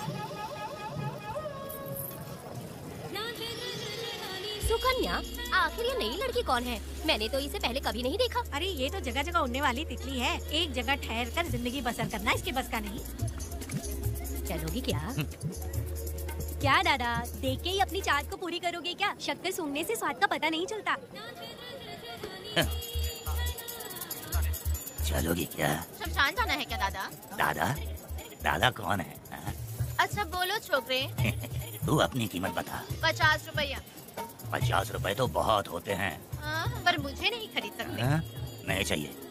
सुकन्या, आखिर ये नई लड़की कौन है? मैंने तो इसे पहले कभी नहीं देखा। अरे ये तो जगह जगह उड़ने वाली तितली है। एक जगह ठहर कर जिंदगी बसर करना इसके बस का नहीं। चलोगी क्या? क्या दादा, देख के ही अपनी चाहत को पूरी करोगे क्या? शक्कर सूंघने से स्वाद का पता नहीं चलता। चलोगी क्या? शमशान जाना है क्या दादा? दादा दादा कौन है? आ? अच्छा बोलो छोकरे। तू अपनी कीमत बता। पचास रुपया। पचास रुपए तो बहुत होते हैं। आ, पर मुझे नहीं खरीद सकते। आ? नहीं चाहिए।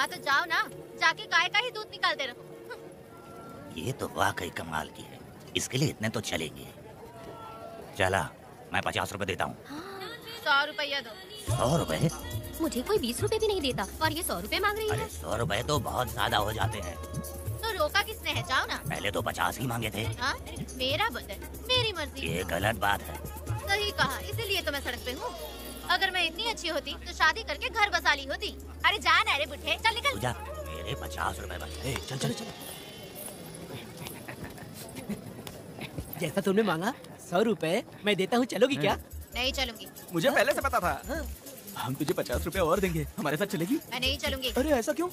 आ तो जाओ ना, जाके गाय का ही दूध निकालते रहो। ये तो वाकई कमाल की है, इसके लिए इतने तो चलेगी। चला, मैं पचास रुपए देता हूँ। सौ रुपया दो। सौ रुपए? मुझे कोई बीस रुपए भी नहीं देता और ये सौ रुपए मांग रही है। सौ रुपए तो बहुत ज्यादा हो जाते हैं। तो रोका किसने है? जाओ ना। पहले तो पचास ही मांगे थे। आ? मेरा बदन, मेरी मर्जी। ये गलत बात है। सही कहा, इसीलिए तो मैं सड़क पे हूँ। अगर मैं इतनी अच्छी होती तो शादी करके घर बसा ली होती। अरे जा ना रे बुढ़े, चल निकल। जा, मेरे पचास रुपए बचे। चल चल चल। जैसा तुमने मांगा सौ रुपए मैं देता हूँ। चलोगी क्या? नहीं चलूंगी। मुझे पहले से पता था। हम तुझे पचास रुपए और देंगे, हमारे साथ चलेगी? मैं नहीं चलूंगी। अरे ऐसा क्यों?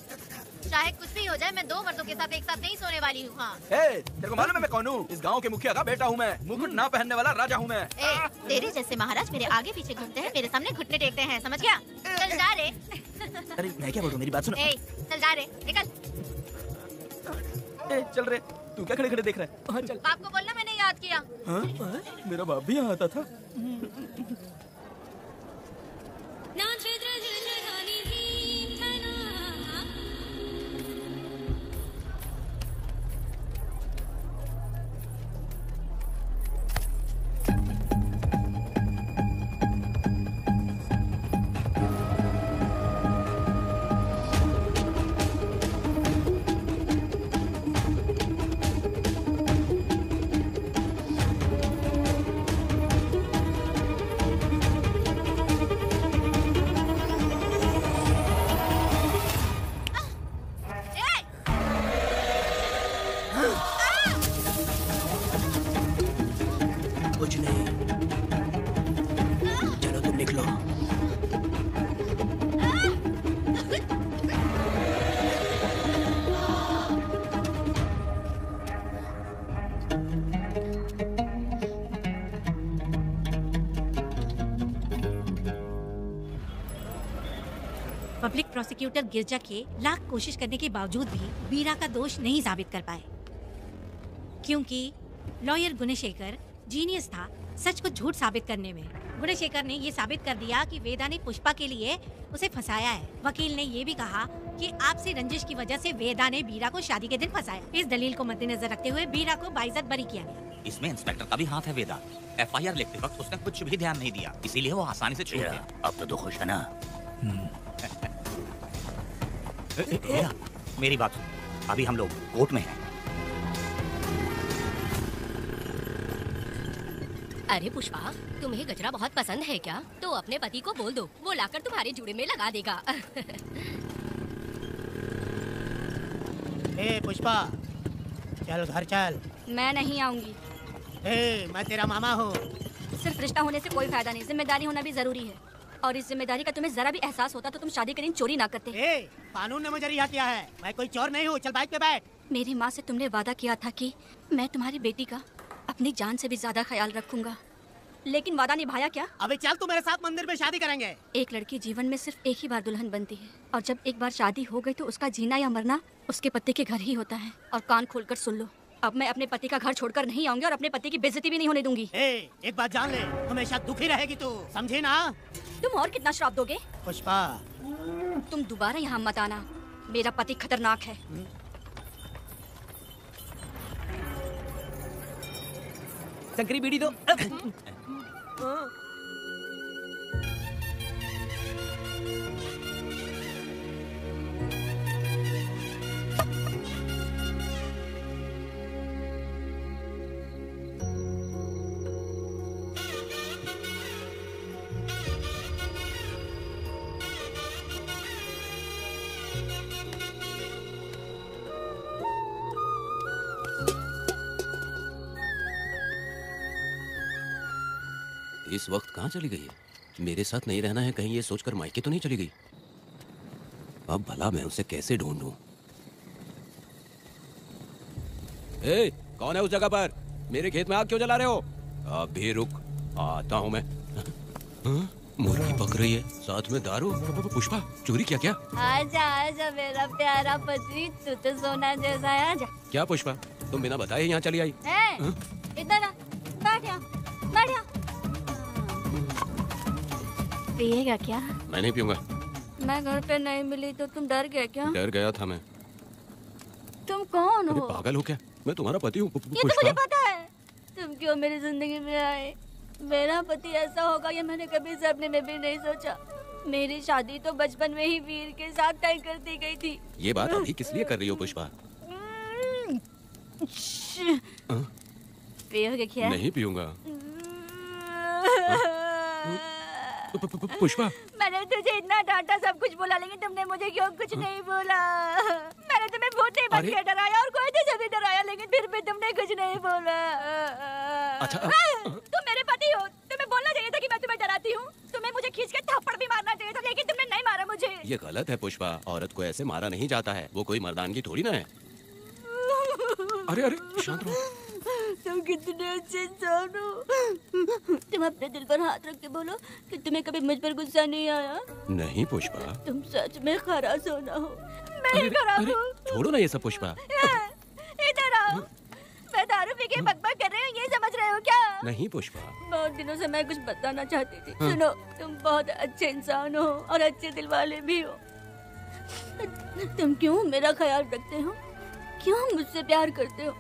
चाहे कुछ भी हो जाए मैं दो मर्दों के साथ एक साथ नहीं सोने वाली हूँ। हाँ। ए, तेरे को मालूम है मैं कौन हूँ? इस गांव के मुखिया का बेटा हूँ मैं। मुकुट ना पहनने वाला राजा हूँ मैं। ए, तेरे जैसे महाराज मेरे आगे पीछे घूमते हैं, मेरे सामने घुटने टेकते हैं, समझ गया? चल जा रे। अरे मैं क्या बोलूँ, मेरी बात सुनो। चल जा रे, निकल। चल रे, तू क्या खड़े खड़े देख रहा है? बाप को बोलना मैंने याद किया। मेरा बाप भी यहाँ आता था। प्रोसिक्यूटर गिरजा के लाख कोशिश करने के बावजूद भी वीरा का दोष नहीं साबित कर पाए, क्योंकि लॉयर गुणशेखर जीनियस था सच को झूठ साबित करने में। गुणशेखर ने ये साबित कर दिया कि वेदा ने पुष्पा के लिए उसे फंसाया है। वकील ने ये भी कहा कि आपसी रंजिश की वजह से वेदा ने वीरा को शादी के दिन फंसाया। इस दलील को मद्देनजर रखते हुए वीरा को बाइज्जत बरी किया गया। इसमें इंस्पेक्टर का भी हाथ है। वेदा एफ आई आर लिखते वक्त उसने कुछ भी ध्यान नहीं दिया, इसीलिए वो आसानी से छूट गया। अब तो खुश है ना? ए, ए, ए, ए, मेरी बात सुन, अभी हम लोग कोर्ट में हैं। अरे पुष्पा, तुम्हें गजरा बहुत पसंद है क्या? तो अपने पति को बोल दो, वो लाकर तुम्हारे जूड़े में लगा देगा। ए पुष्पा, चल घर चल। मैं नहीं आऊंगी। ए मैं तेरा मामा हूँ। सिर्फ रिश्ता होने से कोई फायदा नहीं, जिम्मेदारी होना भी जरूरी है। और इस जिम्मेदारी का तुम्हें जरा भी एहसास होता तो तुम शादी के दिन चोरी ना करते। ए, कानून ने मुझे रिहा किया है, मैं कोई चोर नहीं हूँ। चल बाइक पे बैठ। मेरी माँ से तुमने वादा किया था कि मैं तुम्हारी बेटी का अपनी जान से भी ज्यादा ख्याल रखूंगा, लेकिन वादा निभाया क्या? अबे चल, तू मेरे साथ मंदिर में शादी करेंगे। एक लड़की जीवन में सिर्फ एक ही बार दुल्हन बनती है, और जब एक बार शादी हो गई तो उसका जीना या मरना उसके पति के घर ही होता है। और कान खोल कर सुन लो, अब मैं अपने पति का घर छोड़कर नहीं आऊंगी और अपने पति की बेइज्जती भी नहीं होने दूंगी। ए, एक बात जान ले, हमेशा दुखी रहेगी तू, समझे ना? तुम और कितना श्राप दोगे पुष्पा? तुम दोबारा यहाँ मत आना, मेरा पति खतरनाक है। संकरी बीड़ी दो। इस वक्त कहाँ चली गई है? मेरे साथ नहीं रहना है कहीं ये सोचकर मायके तो नहीं चली गई। अब भला मैं उसे कैसे ढूंढूं? ए, कौन है उस जगह पर? मेरे खेत में आग क्यों जला रहे हो? अभी रुक, आता हूँ मैं। हाँ? मुर्गी पक रही है, साथ में दारू। पुष्पा चोरी क्या क्या? आजा आजा मेरा प्यारा पति, तू तो सोना जैसा है, आजा। क्या पुष्पा, तुम बिना बताए यहाँ चली आई? ए, इधर आ, बैठ यहाँ, बैठ यहाँ। पिएगा क्या? मैं नहीं पीऊंगा। मैं घर पे नहीं मिली तो तुम डर गए क्या? डर गया था मैं। तुम कौन हो? पागल हो क्या? मैं तुम्हारा पति हूँ। ये तो मुझे पता है। तुम क्यों मेरी जिंदगी में आए? मेरा पति ऐसा होगा ये मैंने कभी सपने में भी नहीं सोचा। मेरी शादी तो बचपन में ही वीर के साथ तय कर दी गई थी। ये बात अभी किस लिए कर रही हो पुष्पा? पियोगे क्या? नहीं पीऊंगा। पुष्पा मैंने तुझे इतना डांटा, सब कुछ बोला, लेकिन तुमने मुझे क्यों कुछ नहीं बोला? मैंने तुम्हें भूते बन के डराया और कोई से भी डराया, लेकिन फिर भी तुमने कुछ नहीं बोला। अच्छा तुम मेरे पति हो, तुम्हें बोलना चाहिए था कि मैं तुम्हें डराती हूँ। तुम्हें मुझे खींच के थप्पड़ भी मारना चाहिए था, लेकिन तुमने नहीं मारा मुझे। ये गलत है पुष्पा, औरत को ऐसे मारा नहीं जाता है, वो कोई मर्दानगी थोड़ी ना है। अरे अरे शांत रहो। तुम कितने अच्छे इंसान हो। तुम अपने दिल पर हाथ रख के बोलो कि तुम्हें कभी मुझ पर गुस्सा नहीं आया। नहीं पुष्पा, तुम सच में खरा सोना हो। मैं खराब हूँ। छोड़ो ना ये सब पुष्पा। इधर आओ। मैं दारू पी के बकबक कर रही हूँ, ये समझ रहे हो क्या? नहीं पुष्पा, बहुत दिनों से मैं कुछ बताना चाहती थी। हाँ। सुनो, तुम बहुत अच्छे इंसान हो और अच्छे दिल वाले भी हो। तुम क्यों मेरा ख्याल रखते हो? क्यों मुझसे प्यार करते हो?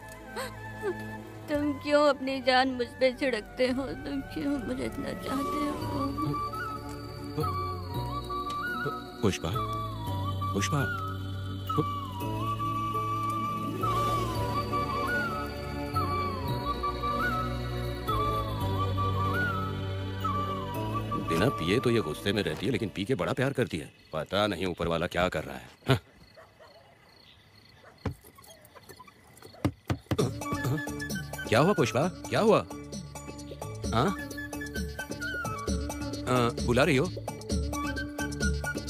तुम क्यों अपनी जान मुझ पे छिड़कते हो? तुम क्यों मुझे इतना चाहते हो? पुष्पा, पुष्पा, बिना पिए तो ये गुस्से में रहती है, लेकिन पी के बड़ा प्यार करती है। पता नहीं ऊपर वाला क्या कर रहा है। हाँ। क्या हुआ पुष्पा, क्या हुआ? हाँ बुला रही हो?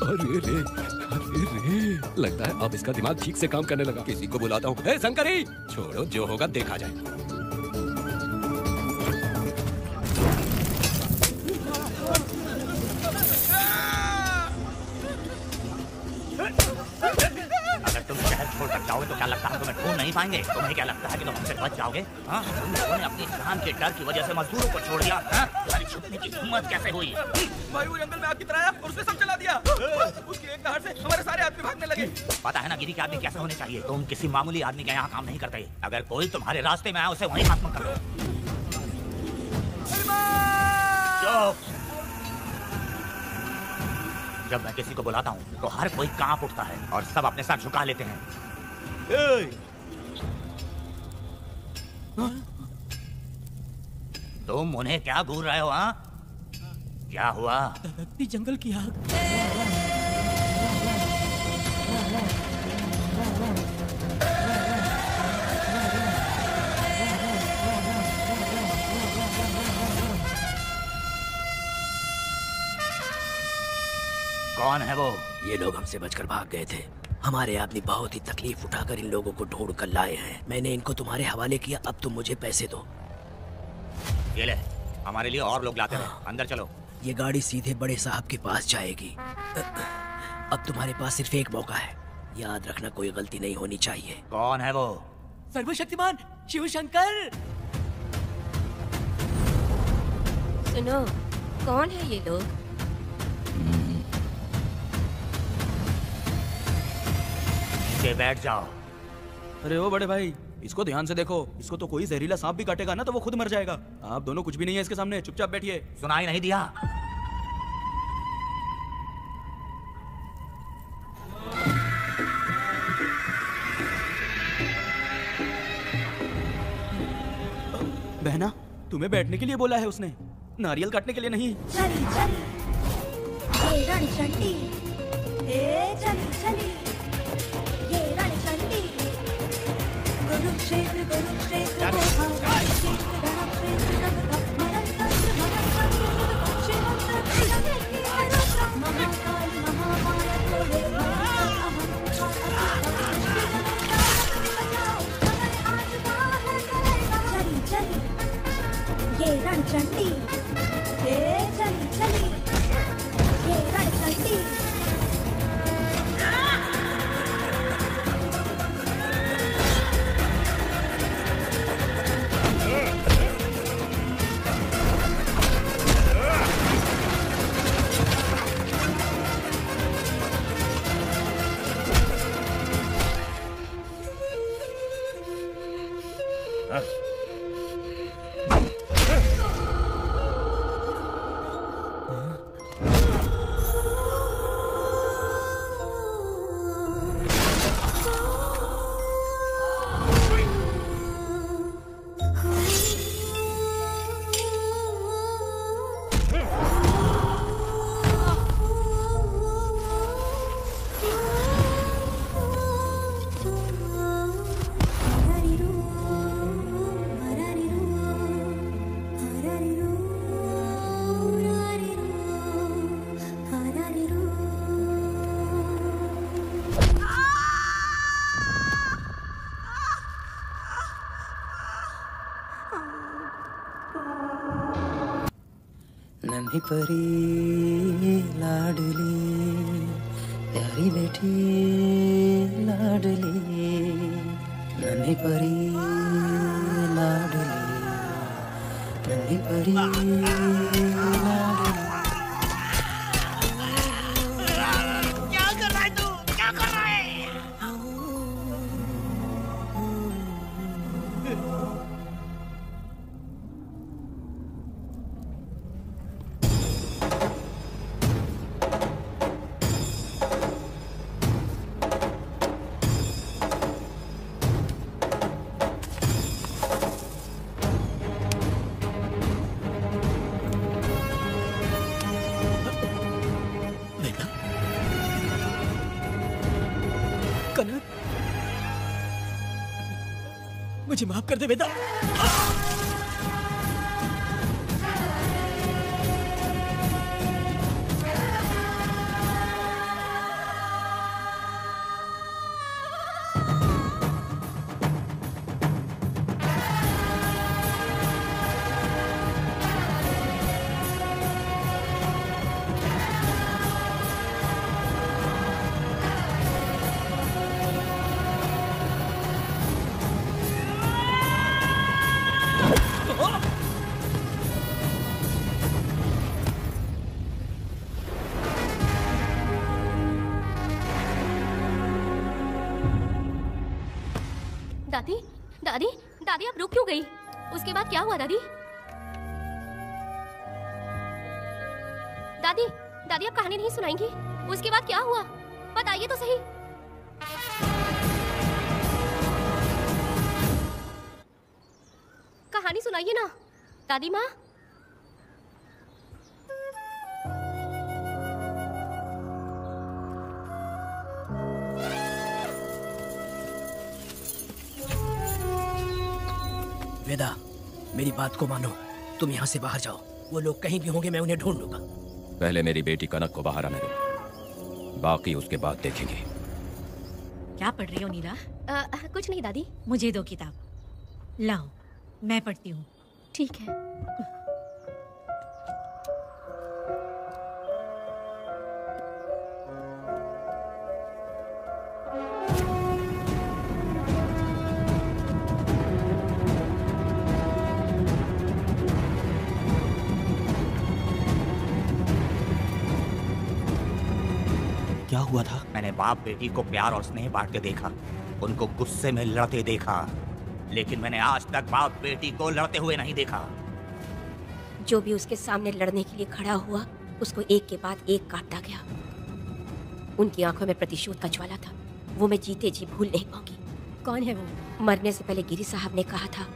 अरे रे, अरे रे, लगता है अब इसका दिमाग ठीक से काम करने लगा। किसी को बुलाता हूँ। ए शंकरी, छोड़ो, जो होगा देखा जाएगा। पाएंगे तुम्हें क्या लगता है कि तुम हमसे बच जाओगे? हाँ, तुम लोगों ने अपनी जान के डर की वजह से मजदूरों को छोड़ दिया। हाँ, तुम्हारी छुपने की हिम्मत कैसे हुई? मयूर जंगल में आग की तरह आया और उसने सब जला दिया। उसकी एक दहाड़ से हमारे सारे आदमी भागने लगे। पता है ना गिरी के आदमी कैसे होने चाहिए। तुम किसी मामूली आदमी के यहाँ काम नहीं करते। अगर कोई तुम्हारे रास्ते में आया उसे वहीं खत्म कर दो। जब मैं किसी को बुलाता हूँ तो हर कोई कांप उठता है और सब अपने साथ झुका लेते हैं। तुम उन्हें क्या घूर रहे हो? हाँ, क्या हुआ? तड़कती जंगल की आग। कौन है वो? ये लोग हमसे बचकर भाग गए थे। हमारे आदमी बहुत ही तकलीफ उठाकर इन लोगों को ढूंढ कर लाए हैं। मैंने इनको तुम्हारे हवाले किया, अब तुम मुझे पैसे दो। ये ले, हमारे लिए और लोग लाते हैं। हाँ। अंदर चलो। ये गाड़ी सीधे बड़े साहब के पास जाएगी। अब तुम्हारे पास सिर्फ एक मौका है, याद रखना, कोई गलती नहीं होनी चाहिए। कौन है वो? सर्वशक्तिमान शिव शंकर। सुनो, कौन है ये लोग? बैठ जाओ। अरे ओ बड़े भाई, इसको ध्यान से देखो, इसको तो कोई जहरीला सांप भी काटेगा ना तो वो खुद मर जाएगा। आप दोनों कुछ भी नहीं है इसके सामने, चुपचाप बैठिए। सुनाई नहीं दिया? बहना, तुम्हें बैठने के लिए बोला है उसने, नारियल काटने के लिए नहीं। चली, चली। ए रानी चंडी, ए चली, चली। शेर गुरु शेर गुरु नन्ही परी लाडली प्यारी बेटी लाडली नन्ही परी लाडली नन्ही परी लाडली। क्या कर रहा है तू? क्या कर रहा है? मुझे माफ कर दे वेदा। दादी, दादी, दादी आप रुक क्यों गई? उसके बाद क्या हुआ दादी? दादी, दादी आप कहानी नहीं सुनाएंगी? उसके बाद क्या हुआ? बताइए तो सही। कहानी सुनाइए ना, दादी माँ। वेदा, मेरी बात को मानो, तुम यहाँ से बाहर जाओ। वो लोग कहीं भी होंगे, मैं उन्हें ढूंढ लूंगा। पहले मेरी बेटी कनक को बाहर आने दो, बाकी उसके बाद देखेंगे। क्या पढ़ रही हो नीरा? आ, कुछ नहीं दादी। मुझे दो किताब लाओ, मैं पढ़ती हूँ। ठीक है। हुआ था? मैंने बाप बेटी को प्यार और स्नेह बांटते देखा, उनको गुस्से में लड़ते देखा, लेकिन मैंने आज तक बाप बेटी को लड़ते हुए नहीं देखा। जो भी उसके सामने लड़ने के लिए खड़ा हुआ, उसको एक के बाद एक काटा गया। उनकी आंखों में प्रतिशोध का ज्वाला था, वो मैं जीते जी भूल नहीं पाऊंगी। कौन है वो? मरने से पहले गिरी साहब ने कहा था।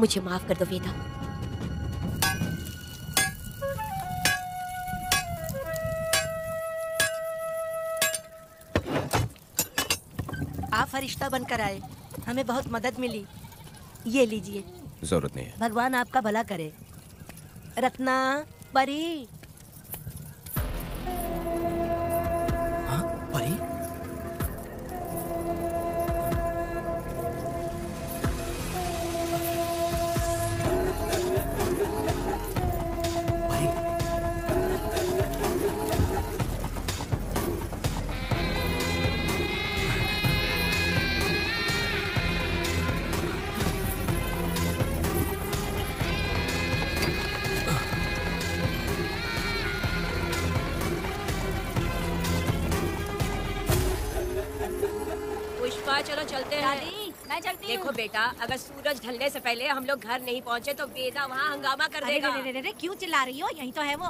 मुझे माफ कर दो वेदा। फरिश्ता बनकर आए, हमें बहुत मदद मिली। ये लीजिए। जरूरत नहीं है। भगवान आपका भला करे। रत्ना परी। हाँ, परी? मैं चलती हूँ। देखो बेटा, अगर सूरज ढलने से पहले हम लोग घर नहीं पहुँचे तो वेदा वहाँ हंगामा कर देगा। अरे रे रे रे, क्यों चिल्ला रही हो, यहीं तो है वो।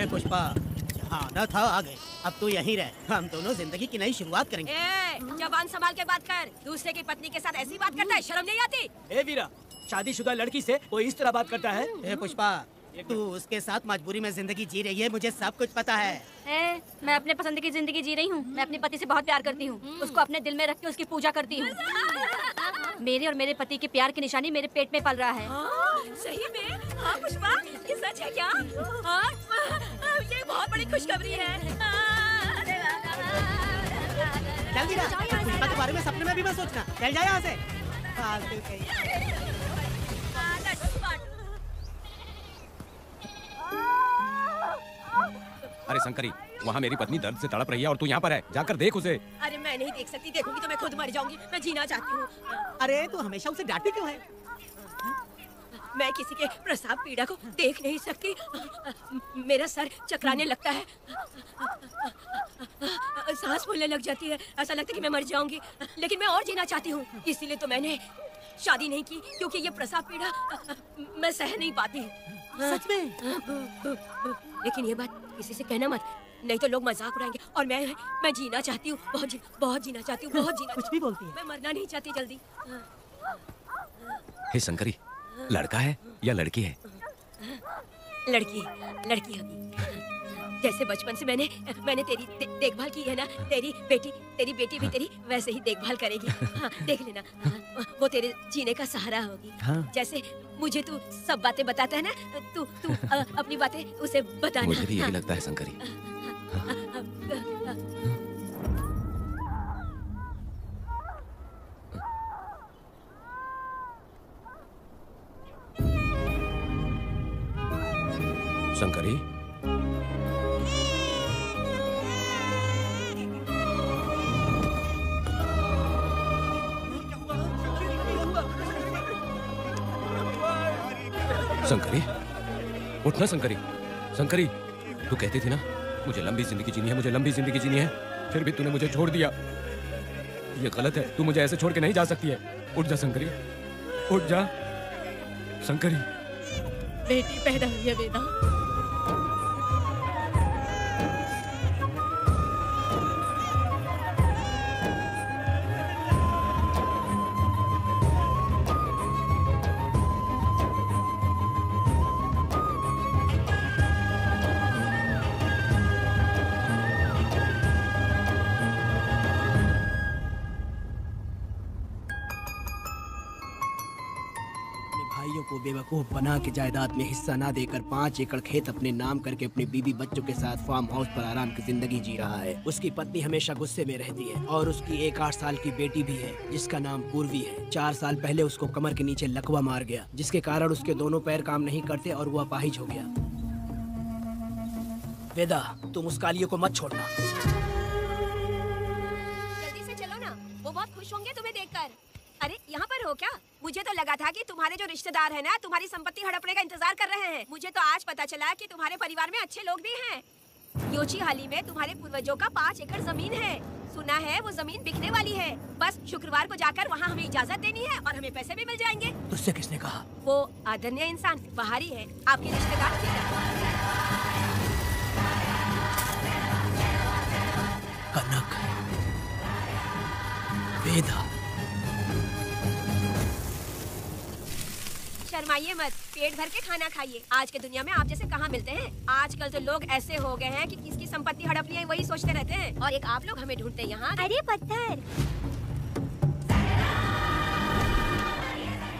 ए पुष्पा, हाँ ना था आ गए, अब तू यहीं रह, हम दोनों जिंदगी की नई शुरुआत करेंगे। ए, जवान संभाल के बात कर, दूसरे की पत्नी के साथ ऐसी बात करता है, शर्म नहीं आती। ए वीरा, शादीशुदा लड़की से वो इस तरह बात करता है। ए पुष्पा, तू उसके साथ मजबूरी में जिंदगी जी रही है, मुझे सब कुछ पता है। ए, मैं अपने पसंद की जिंदगी जी रही हूँ। मैं अपने पति से बहुत प्यार करती हूँ, उसको अपने दिल में रख के उसकी पूजा करती हूँ। मेरे और मेरे पति के प्यार की निशानी मेरे पेट में पल रहा है। आ, सही में? हाँ पुष्पा, ये सच है क्या? आ, ये बहुत बड़ी खुशखबरी है। आ, जल्दी ना, पुष्पा के बारे में सपने में भी मत सोचना, चल जाए यहाँ से। अरे शंकरी, वहाँ मेरी पत्नी दर्द से तड़प रही है और तू यहाँ पर है, जाकर देख उसे। अरे मैं नहीं देख सकती, देखूंगी तो मैं खुद मर जाऊंगी, मैं जीना चाहती हूँ। अरे तू हमेशा उसे डांटती क्यों है? मैं किसी के प्रसाव पीड़ा को देख नहीं सकती, मेरा सर चकराने लगता है, सांस फूलने लग जाती है, ऐसा लगता है कि मैं मर जाऊंगी, लेकिन मैं और जीना चाहती हूँ, इसीलिए तो मैंने शादी नहीं की, क्योंकि ये प्रसाव पीड़ा मैं सह नहीं पाती। सच में? लेकिन ये बात किसी से कहना मत, नहीं तो लोग मजाक उड़ाएंगे। और मैं मैं जीना चाहती हूँ, बहुत जी, बहुत जीना चाहती हूँ, बहुत जीना। कुछ भी बोलती है। मैं मरना नहीं चाहती जल्दी। हे शंकरी, लड़का है या लड़की है? लड़की, लड़की होगी। जैसे बचपन से मैंने मैंने तेरी दे, देखभाल की है ना, तेरी बेटी तेरी बेटी भी तेरी वैसे ही देखभाल करेगी। हाँ, देख लेना, वो तेरे जीने का सहारा होगी। हाँ। जैसे मुझे तू सब बातें बताता है ना, तू तू अपनी बातें उसे बताना। मुझे भी यही लगता है शंकरी। शंकरी, शंकरी उठ ना, शंकरी शंकरी, तू कहती थी ना मुझे लंबी जिंदगी जीनी है, मुझे लंबी जिंदगी जीनी है, फिर भी तूने मुझे छोड़ दिया, ये गलत है, तू मुझे ऐसे छोड़ के नहीं जा सकती है। उठ जा शंकरी, उठ जा शंकरी। बेटी पैदा हुई है वेदा, बेवकूफ बना के जायदाद में हिस्सा ना देकर पाँच एकड़ खेत अपने नाम करके अपनी बीवी बच्चों के साथ फार्म हाउस पर आराम की जिंदगी जी रहा है। उसकी पत्नी हमेशा गुस्से में रहती है और उसकी एक आठ साल की बेटी भी है जिसका नाम पूर्वी है। चार साल पहले उसको कमर के नीचे लकवा मार गया, जिसके कारण उसके दोनों पैर काम नहीं करते और वह अपाहिज हो गया। वेदा, तुम उस कालियों को मत छोड़ना। जल्दी से चलो ना, वो बहुत खुश होंगे तुम्हें देखकर। अरे यहाँ पर हो क्या? मुझे तो लगा था कि तुम्हारे जो रिश्तेदार हैं ना, तुम्हारी संपत्ति हड़पने का इंतजार कर रहे हैं। मुझे तो आज पता चला कि तुम्हारे परिवार में अच्छे लोग भी हैं। योची हाली में तुम्हारे पूर्वजों का पाँच एकड़ जमीन है, सुना है वो जमीन बिकने वाली है, बस शुक्रवार को जाकर वहाँ हमें इजाजत देनी है और हमें पैसे भी मिल जाएंगे। तुझसे किसने कहा? वो आदरणीय इंसान बाहरी है, आपके रिश्तेदार कनक, वेदा। शर्माइए मत, पेट भर के खाना खाइए। आज के दुनिया में आप जैसे कहाँ मिलते हैं? आजकल तो लोग ऐसे हो गए हैं कि किसकी संपत्ति हड़प ली है वही सोचते रहते हैं, और एक आप लोग हमें ढूंढते हैं यहाँ। अरे पत्थर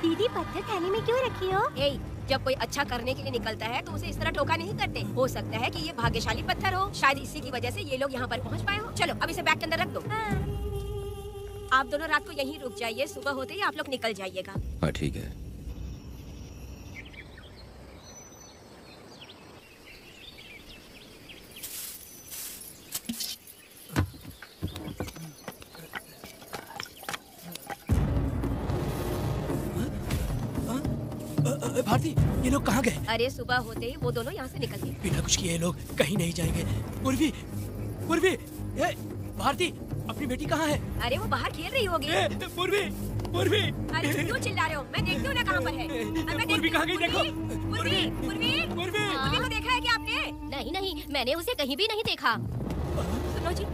दीदी, पत्थर थैली में क्यों रखी हो? ए, जब कोई अच्छा करने के लिए निकलता है तो उसे इस तरह टोका नहीं करते। हो सकता है कि ये भाग्यशाली पत्थर हो, शायद इसी की वजह से ये लोग यहाँ पर पहुँच पाए हो। चलो अब इसे बैग के अंदर रख दो। आप दोनों रात को यहीं रुक जाइए, सुबह होते ही आप लोग निकल जाइएगा। हाँ ठीक है। भारती, ये लोग कहाँ गए? अरे सुबह होते ही वो दोनों यहाँ से निकल गए। बिना कुछ किए ये लोग कहीं नहीं जाएंगे। पूर्वी, पूर्वी, ए, भारती, अपनी बेटी कहाँ है? अरे वो बाहर खेल रही होगी। पूर्वी, पूर्वी। अरे क्यों चिल्ला रहे हो? मैं देखती हूँ ना कहाँ पर है। पूर्वी कहाँ गई देखो? पूर्वी, पूर्वी, पूर्वी। पूर्वी को देखा है क्या आपने? नहीं नहीं, मैंने उसे कहीं भी नहीं देखा। सुनो जी,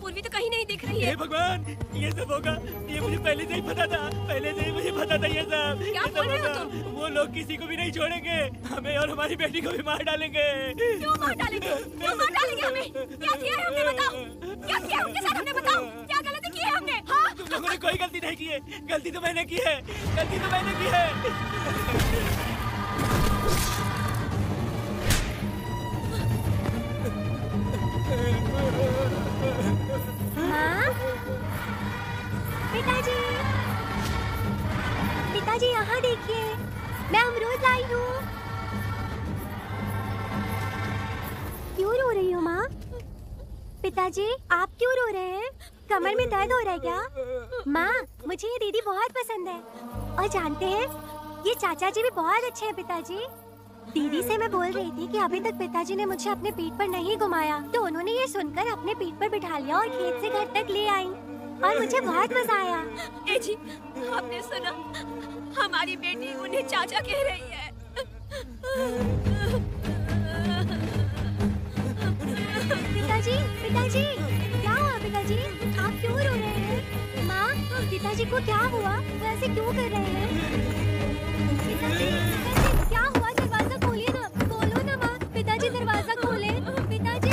पूर्वी तो कहीं नहीं दिख रही है। भगवान, ये सब होगा, ये मुझे पहले से ही पता था, पहले से ही मुझे पता था ये सब। क्या बोल रहे हो तुम? वो लोग किसी को भी नहीं छोड़ेंगे, हमें और हमारी बेटी को भी मार डालेंगे। क्यों मार डालेंगे? क्यों मार डालेंगे हमें? क्या किया है हमने बताओ? क्या किया उनके साथ हमने बताओ? क्या गलती की है हमने? हाँ, तुम लोगों ने कोई गलती नहीं की है, गलती तो मैंने की है, गलती तो मैंने की है। हाँ? पिताजी, पिताजी यहाँ देखिए, मैं अमरूद लाई हूँ। क्यों रो रही हो माँ? पिताजी आप क्यों रो रहे हैं? कमर में दर्द हो रहा है क्या? माँ मुझे ये दीदी बहुत पसंद है, और जानते हैं ये चाचा जी भी बहुत अच्छे हैं। पिताजी, दीदी से मैं बोल रही थी कि अभी तक पिताजी ने मुझे अपने पीठ पर नहीं घुमाया, तो उन्होंने ये सुनकर अपने पीठ पर बिठा लिया और खेत से घर तक ले आई, और मुझे बहुत मजा आया। ए जी, आपने सुना? हमारी बेटी उन्हें चाचा कह रही है। पिताजी, पिताजी क्या हुआ? पिताजी आप क्यों रो रहे हैं? माँ पिताजी को क्या हुआ? वो ऐसे क्यों कर रहे हैं? पिताजी दरवाजा खोले। पिताजी,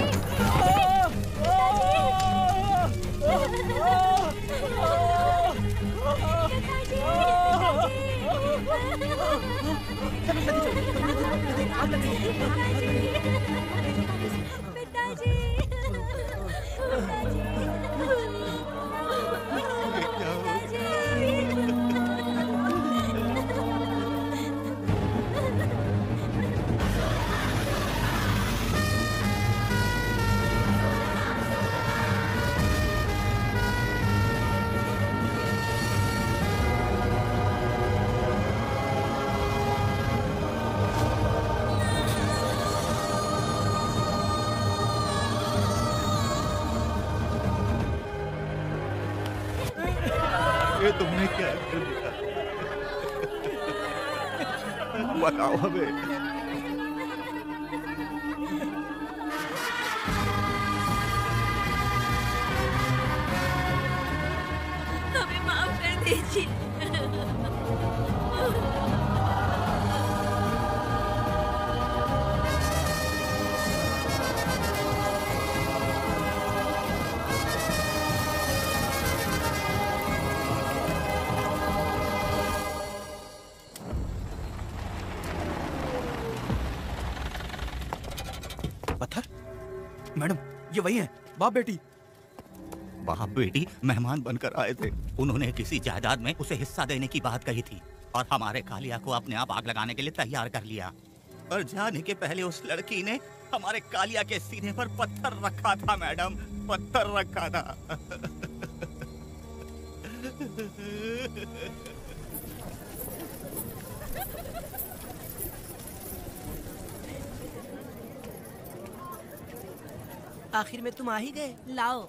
तुमने क्या बताओ हमें? वही है बाप बेटी। बाप बेटी मेहमान बनकर आए थे, उन्होंने किसी जायदाद में उसे हिस्सा देने की बात कही थी, और हमारे कालिया को अपने आप आग लगाने के लिए तैयार कर लिया, और जाने के पहले उस लड़की ने हमारे कालिया के सीने पर पत्थर रखा था। मैडम पत्थर रखा था। आखिर में तुम आ ही गए। लाओ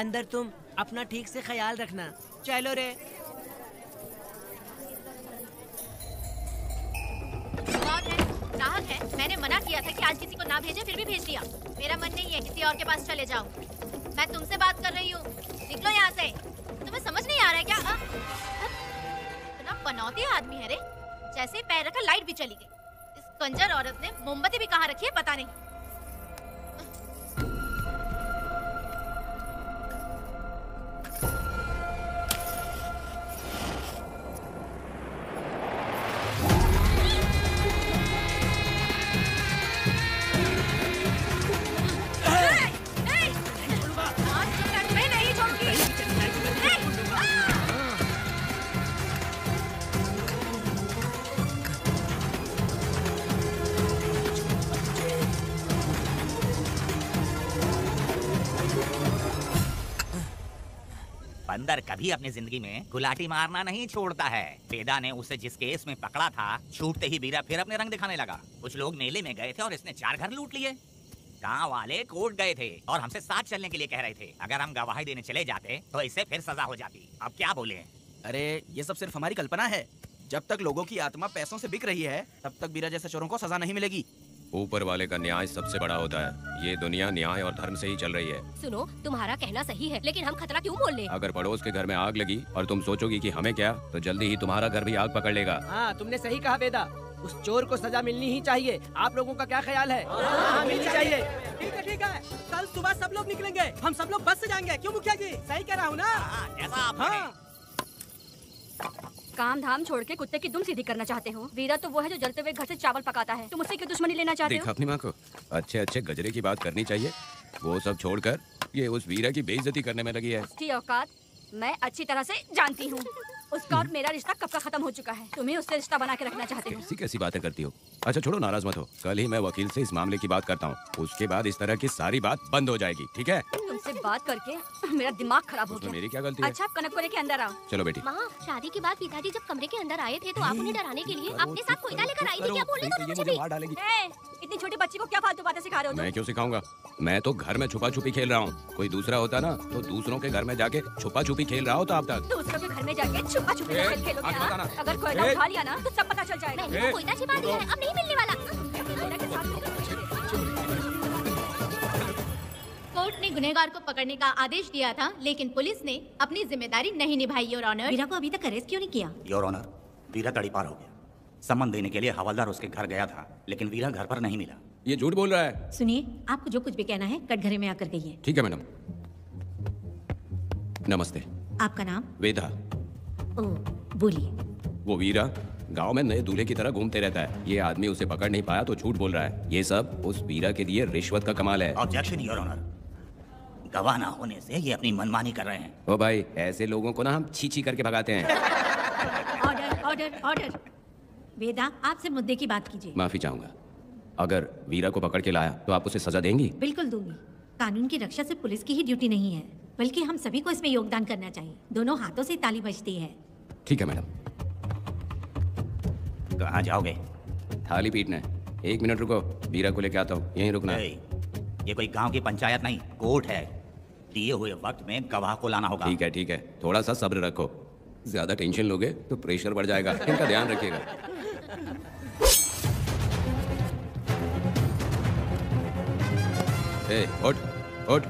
अंदर, तुम अपना ठीक से ख्याल रखना। चलो रे। नाहक है, मैंने मना किया था कि आज किसी को ना भेजे, फिर भी भेज दिया। मेरा मन नहीं है, किसी और के पास चले जाओ। मैं तुमसे बात कर रही हूँ, निकलो यहाँ से। तुम्हें समझ नहीं आ रहा है क्या? आ? आ? इतना बनौतिया आदमी है रे। जैसे पैर रखा लाइट भी चली गई। इस कंजर औरत ने मोमबत्ती भी कहाँ रखी है पता नहीं। बंदर कभी अपनी जिंदगी में गुलाटी मारना नहीं छोड़ता है। वेदा ने उसे जिस केस में पकड़ा था, छूटते ही बीरा फिर अपने रंग दिखाने लगा। कुछ लोग मेले में गए थे और इसने चार घर लूट लिए। गाँव वाले कोर्ट गए थे और हमसे साथ चलने के लिए कह रहे थे। अगर हम गवाही देने चले जाते तो इससे फिर सजा हो जाती। अब क्या बोले? अरे ये सब सिर्फ हमारी कल्पना है। जब तक लोगों की आत्मा पैसों से बिक रही है तब तक बीरा जैसे चोरों को सजा नहीं मिलेगी। ऊपर वाले का न्याय सबसे बड़ा होता है। ये दुनिया न्याय और धर्म से ही चल रही है। सुनो, तुम्हारा कहना सही है, लेकिन हम खतरा क्यों बोल ले? अगर पड़ोस के घर में आग लगी और तुम सोचोगी कि हमें क्या, तो जल्दी ही तुम्हारा घर भी आग पकड़ लेगा। हाँ, तुमने सही कहा वेदा, उस चोर को सजा मिलनी ही चाहिए। आप लोगों का क्या ख्याल है? हाँ, मिलनी चाहिए। ठीक है ठीक है, कल सुबह सब लोग निकलेंगे। हम सब लोग बस से जाएंगे, क्यों मुखिया जी? सही कह रहा हूँ ना। काम धाम छोड़ के कुत्ते की दुम सीधी करना चाहते हो? वीरा तो वो है जो जलते हुए घर से चावल पकाता है। तुम उससे क्यों दुश्मनी लेना चाहते हो? देखा अपनी माँ को, अच्छे अच्छे गजरे की बात करनी चाहिए। वो सब छोड़कर ये उस वीरा की बेइज्जती करने में लगी है। उसकी औकात मैं अच्छी तरह से जानती हूँ। उसका और मेरा रिश्ता कब का खत्म हो चुका है। तुम्हें उससे रिश्ता बना के रखना चाहते हो? कैसी कैसी बातें करती हो? अच्छा छोड़ो, नाराज मत हो। कल ही मैं वकील से इस मामले की बात करता हूँ, उसके बाद इस तरह की सारी बात बंद हो जाएगी। ठीक है? तुमसे बात करके मेरा दिमाग खराब हो गया। मेरी क्या गलती है? अच्छा, आप कनक को लेके अंदर आओ। चलो बेटी। माँ, शादी के बाद पिताजी जब कमरे के अंदर आए थे तो आप उन्हें डराने के लिए अपने साथ कोयला लेकर आई थी। क्या बोल रहे हो? इतनी छोटी बच्ची को क्या फालतू बातें सिखा रहे हो? मैं क्यों सिखाऊंगा? मैं तो घर में छुपा छुपी खेल रहा हूँ। कोई दूसरा होता ना तो दूसरों के घर में जाके छुपा छुपी खेल रहा होता। आप तक दूसरों के घर में जाके छुपा छुपी खेलो। अगर कोयला उठा लिया ना तो सब पता चल जाएगा। मैंने कोयला छिपा दिया है, अब नहीं मिलने वाला। कोर्ट ने गुनहगार को पकड़ने का आदेश दिया था, लेकिन पुलिस ने अपनी जिम्मेदारी नहीं निभाई। योर ऑनर, वीरा को अभी तक अरेस्ट क्यों नहीं किया? योर ऑनर, वीरा तड़ीपार हो गया। समन देने के लिए हवालदार उसके घर गया था, लेकिन वीरा घर पर नहीं मिला। ये झूठ बोल रहा है। सुनिए, आपको जो कुछ भी कहना है कटघरे में आकर कहिए। ठीक है मैडम। नमस्ते। आपका नाम? वेदा। ओ, बोलिए। वो वीरा गांव में नए दूल्हे की तरह घूमते रहता है। ये आदमी उसे पकड़ नहीं पाया तो झूठ बोल रहा है। ये सब उस वीरा के लिए रिश्वत का कमाल है। Objection your honour. गवाह ना होने से ये अपनी मनमानी कर रहे हैं। ओ भाई, ऐसे लोगों को ना हम छींची करके भगाते हैं। Order order order. वेदा, आपसे मुद्दे की बात कीजिए। माफी चाहूंगा। अगर वीरा को पकड़ के लाया तो आप उसे सजा देंगी? बिल्कुल दूंगी। कानून की रक्षा सिर्फ पुलिस की ही ड्यूटी नहीं है, बल्कि हम सभी को इसमें योगदान करना चाहिए। दोनों हाथों से ताली बजती है। ठीक है मैडम। कहाँ जाओगे? थाली पीटने। एक मिनट रुको, वीरा को लेके आता हूँ, यहीं रुकना। ये कोई गाँव की पंचायत नहीं, कोर्ट है। दिए हुए वक्त में गवाह को लाना होगा। ठीक है ठीक है, थोड़ा सा सब्र रखो। ज्यादा टेंशन लोगे तो प्रेशर बढ़ जाएगा। इनका ध्यान रखिएगा। ए, उठ, उठ।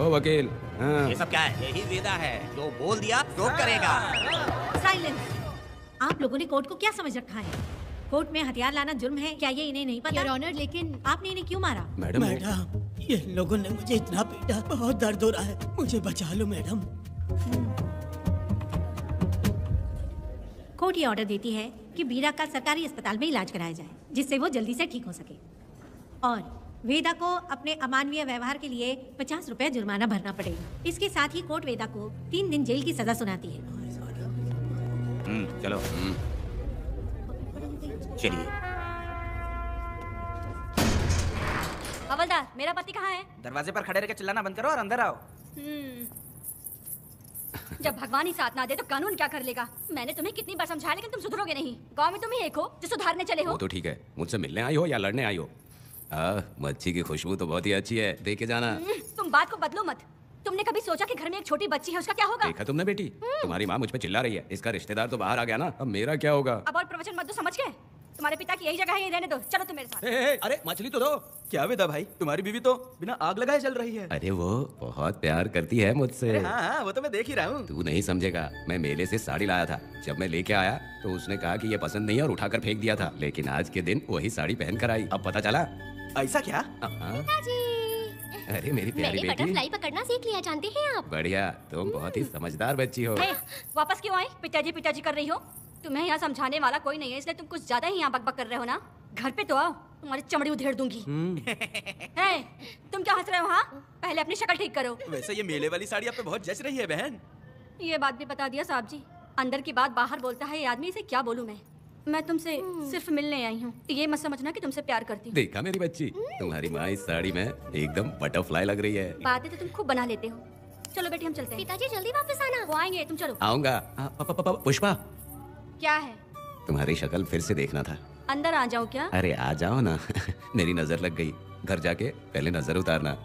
ओ वकील, हाँ। ये सब क्या है? यही वेदा है, जो बोल दिया तो करेगा। साइलेंस। आप लोगों ने कोर्ट को क्या समझ रखा है? कोर्ट में हथियार लाना जुर्म है, क्या ये इन्हें नहीं पता? योर ऑनर, लेकिन आपने इन्हें क्यों मारा? मैडम मैडम, ये लोगों ने मुझे इतना पीटा, बहुत दर्द हो रहा है, मुझे बचा लो मैडम। कोर्ट ये ऑर्डर देती है कि बीरा का सरकारी अस्पताल में इलाज कराया जाए, जिससे वो जल्दी से ठीक हो सके, और वेदा को अपने अमानवीय व्यवहार के लिए पचास रुपए जुर्माना भरना पड़ेगा। इसके साथ ही कोर्ट वेदा को तीन दिन जेल की सजा सुनाती है। हम्म, चलो। चलिए। हवलदार, मेरा पति कहाँ है? दरवाजे पर खड़े रहकर चिल्लाना बंद करो और अंदर आओ। जब भगवान ही साथ ना दे तो कानून क्या कर लेगा? मैंने तुम्हें कितनी बार समझाया, लेकिन तुम सुधरोगे नहीं। गांव में तुम ही एक हो जो सुधारने चले हो। वो तो ठीक है, मुझसे मिलने आई हो या लड़ने आई हो, आ, मच्छी की खुशबू तो बहुत ही अच्छी है, देखे जाना। तुम बात को बदलो मत। तुमने कभी सोचा कि घर में एक छोटी बच्ची है, उसका क्या होगा? देखा तुमने बेटी, तुम्हारी माँ मुझ पे चिल्ला रही है। इसका रिश्तेदार तो बाहर आ गया ना, अब मेरा क्या होगा? अब और प्रवचन मत दो, समझ गए? तुम्हारे पिता की यही जगह है, यही रहने दो। चलो तुम मेरे साथ। ए, ए, अरे मछली तो दो। क्या वेदा भाई, तुम्हारी बीवी तो बिना आग लगाए चल रही है। अरे वो बहुत प्यार करती है मुझसे। हाँ, हाँ, वो तो मैं देख ही रहा हूँ। तू नहीं समझेगा, मैं मेले से साड़ी लाया था। जब मैं लेके आया तो उसने कहा कि ये पसंद नहीं और उठाकर फेंक दिया था, लेकिन आज के दिन वही साड़ी पहन कर आई। अब पता चला। ऐसा क्या? अरे मेरी प्यारी बेटी, बटरफ्लाई पकड़ना सीख लिया, जानते हैं आप? बढ़िया, तुम बहुत ही समझदार बच्ची हो। वापस क्यों आई? पिताजी पिताजी कर रही हो। तुम्हें यहाँ समझाने वाला कोई नहीं है, इसलिए तुम कुछ ज्यादा ही यहाँ बकबक कर रहे हो ना। घर पे तो आओ, तुम्हारी चमड़ी उधेड़ दूंगी। hey, तुम क्या हंस रहे हो? हाँ, पहले अपनी शक्ल ठीक करो। वैसे ये मेले वाली साड़ी आप पे बहुत जच रही है बहन। ये बात भी बता दिया साहब जी, अंदर की बात बाहर बोलता है ये आदमी, इसे क्या बोलूँ मैं। मैं तुमसे सिर्फ मिलने आई हूँ, ये मत समझना कि तुमसे प्यार करती हूँ। देखा मेरी बच्ची, तुम्हारी माँ इस साड़ी में एकदम बटरफ्लाई लग रही है। बातें तो तुम खूब बना लेते हो। चलो बेटी, हम चलते हैं। पिताजी जल्दी वापस आना, वो आएंगे, तुम चलो। आऊंगा। पुष्पा, क्या है? तुम्हारी शक्ल फिर से देखना था। अंदर आ जाओ क्या? अरे आ जाओ ना। मेरी नजर लग गई। घर जाके पहले नजर उतारना।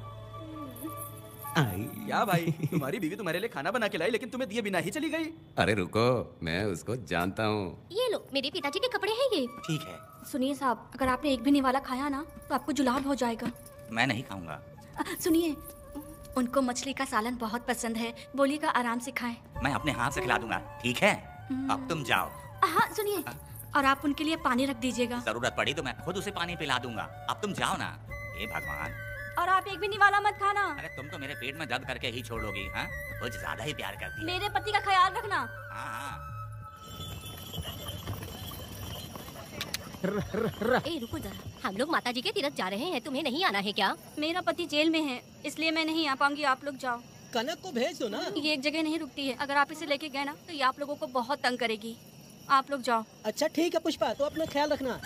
क्या भाई, तुम्हारी बीवी तुम्हारे लिए खाना बना के लाई लेकिन तुम्हें दिए बिना ही चली गई। अरे रुको, मैं उसको जानता हूँ। ये लो, मेरे पिताजी के कपड़े हैं ये। ठीक है। सुनिए साहब, अगर आपने एक भी निवाला खाया ना तो आपको जुलाब हो जाएगा। मैं नहीं खाऊंगा। सुनिए, उनको मछली का सालन बहुत पसंद है, बोलिएगा आराम से खाएं। मैं अपने हाथ से खिला दूंगा। ठीक है, अब तुम जाओ। हाँ सुनिए, और आप उनके लिए पानी रख दीजिएगा। जरूरत पड़ी तो मैं खुद उसे पानी पिला दूंगा। अब तुम जाओ ना। हे भगवान, और आप एक भी निवाला मत खाना। अरे तुम तो मेरे पेट में दर्द करके ही छोड़ोगी। हाँ, कुछ ज्यादा ही प्यार करती। मेरे पति का ख्याल रखना। ए, रुको जरा, हम लोग माताजी के तीर्थ जा रहे हैं, तुम्हें नहीं आना है क्या? मेरा पति जेल में है इसलिए मैं नहीं आ पाऊंगी, आप लोग जाओ। कनक को भेज दो ना, ये एक जगह नहीं रुकती है। अगर आप इसे लेके गए ना तो ये आप लोगों को बहुत तंग करेगी, आप लोग जाओ। अच्छा ठीक है पुष्पा, तो अपना ख्याल रखना।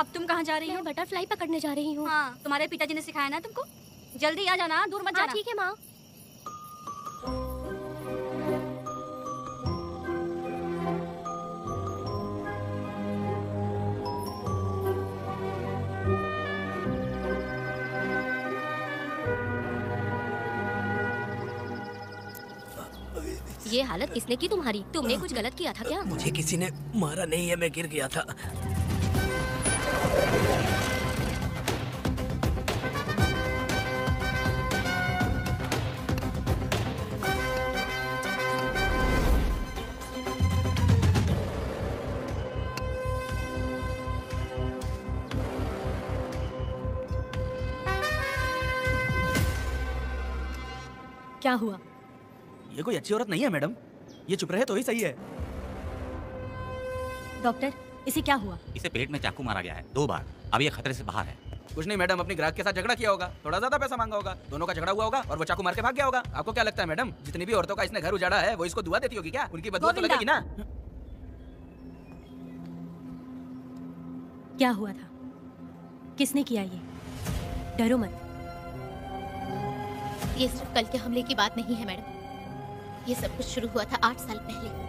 अब तुम कहाँ जा रही हो? बटरफ्लाई पकड़ने जा रही हूँ। हाँ, तुम्हारे पिताजी ने सिखाया ना तुमको। जल्दी आ जाना, दूर मत जाना। ठीक है माँ। ये हालत किसने की तुम्हारी? तुमने कुछ गलत किया था क्या? मुझे किसी ने मारा नहीं है, मैं गिर गया था। क्या हुआ? ये कोई अच्छी औरत नहीं है मैडम, ये चुप रहे तो ही सही है। डॉक्टर, इसे क्या हुआ? इसे पेट में चाकू मारा गया है दो बार, अब ये खतरे से बाहर है। कुछ नहीं मैडम, अपने ग्राहक के साथ झगड़ा किया होगा, थोड़ा ज्यादा पैसा मांगा होगा, दोनों का झगड़ा हुआ होगा और वो चाकू मार के भाग गया होगा। आपको क्या लगता है मैडम, जितनी भी औरतों का इसने घर उजाड़ा है वो इसको दुआ देती होगी क्या? उनकी बदबू तो लगेगी ना। क्या हुआ था? किसने किया ये? डरो मत। ये सिर्फ कल के हमले की बात नहीं है मैडम, ये सब कुछ शुरू हुआ था आठ साल पहले।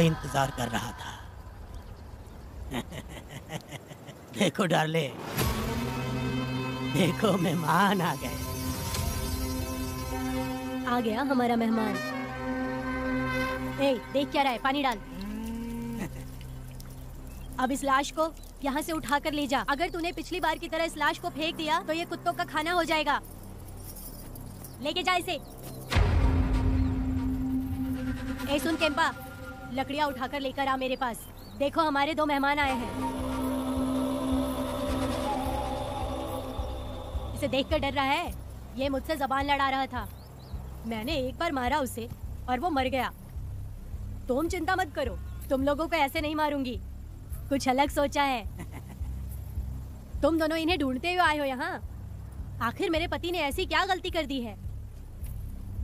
इंतजार कर रहा था। देखो डार्ले, देखो मेहमान आ गए। आ गया हमारा मेहमान। ए, देख क्या रहा है? पानी डाल। अब इस लाश को यहाँ से उठा कर ले जा। अगर तूने पिछली बार की तरह इस लाश को फेंक दिया तो ये कुत्तों का खाना हो जाएगा। लेके जा इसे। ए, सुन केम्पा, लकड़ियाँ उठाकर लेकर आ मेरे पास। देखो हमारे दो मेहमान आए हैं। इसे देखकर डर रहा है? ये मुझसे जबान लड़ा रहा था। मैंने एक बार मारा उसे और वो मर गया। तुम चिंता मत करो, तुम लोगों को ऐसे नहीं मारूंगी। कुछ अलग सोचा है। तुम दोनों इन्हें ढूंढते हुए आए हो यहाँ। आखिर मेरे पति ने ऐसी क्या गलती कर दी है?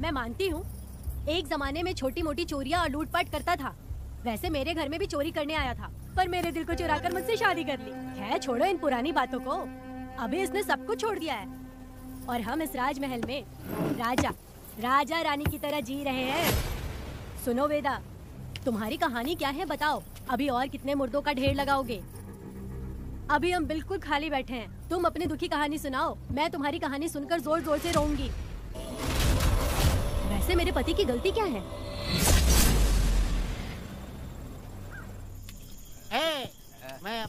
मैं मानती हूँ एक जमाने में छोटी मोटी चोरियां और लूटपाट करता था। वैसे मेरे घर में भी चोरी करने आया था, पर मेरे दिल को चुरा कर मुझसे शादी कर ली। खैर छोड़ो इन पुरानी बातों को, अभी इसने सब कुछ छोड़ दिया है और हम इस राजमहल में राजा राजा रानी की तरह जी रहे हैं। सुनो वेदा, तुम्हारी कहानी क्या है बताओ। अभी और कितने मुर्दों का ढेर लगाओगे? अभी हम बिल्कुल खाली बैठे हैं। तुम अपनी दुखी कहानी सुनाओ, मैं तुम्हारी कहानी सुनकर जोर जोर से रोऊंगी। से मेरे पति की गलती क्या है?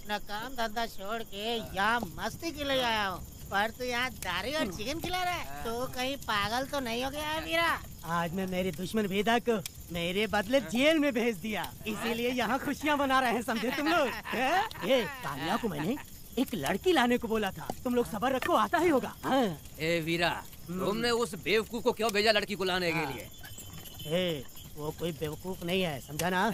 अपना काम धंधा छोड़ के यहाँ मस्ती के लिए आया हूँ, पर तू यहाँ दारू और चिकन खिला रहा है। तू कहीं पागल तो नहीं हो गया है वीरा? आज मैं मेरे दुश्मन वेदा को मेरे बदले जेल में भेज दिया, इसीलिए यहाँ खुशियाँ मना रहे हैं, समझे तुम लोग? ये पालिया को मैंने एक लड़की लाने को बोला था, तुम लोग सबर रखो, आता ही होगा। ए वीरा, तुमने उस बेवकूफ को क्यों भेजा लड़की को लाने के लिए? ए, वो कोई बेवकूफ नहीं है, समझा ना?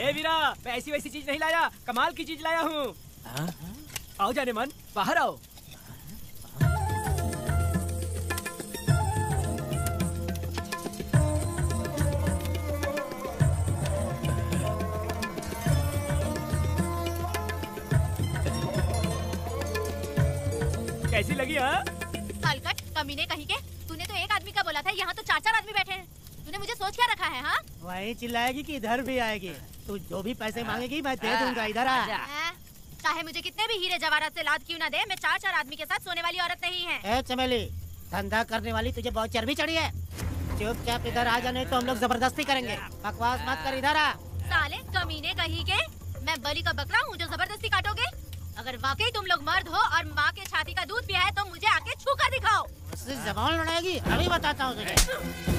ए वीरा, मैं ऐसी वैसी चीज नहीं लाया, कमाल की चीज लाया हूँ। आओ जाने मन, बाहर आओ। कैसी लगी? हाँ अलकट कमीने कहीं के, तूने तो एक आदमी का बोला था, यहाँ तो चार चार आदमी बैठे हैं। तूने मुझे सोच क्या रखा है? हाँ वही चिल्लाएगी कि इधर भी आएगी, तू जो भी पैसे मांगेगी मैं दे दूंगा, इधर आ। चाहे मुझे कितने भी हीरे जवाहरात से लाद क्यों ना दे, मैं चार चार आदमी के साथ सोने वाली औरत नहीं है। ए चमेली, धंधा करने वाली, तुझे बहुत चर्बी चढ़ी है, चुपचाप इधर आ जाने तो हम लोग जबरदस्ती करेंगे, बकवास मत कर, इधर आ। साले कमीने कहीं के, मैं बलि का बकरा हूँ जो जबरदस्ती काटोगे? अगर वाकई तुम लोग मर्द हो और माँ के छाती का दूध पिया है तो मुझे आके छू कर दिखाओ। उससे जबान लड़ाएगी, अभी बताता हूँ तुझे।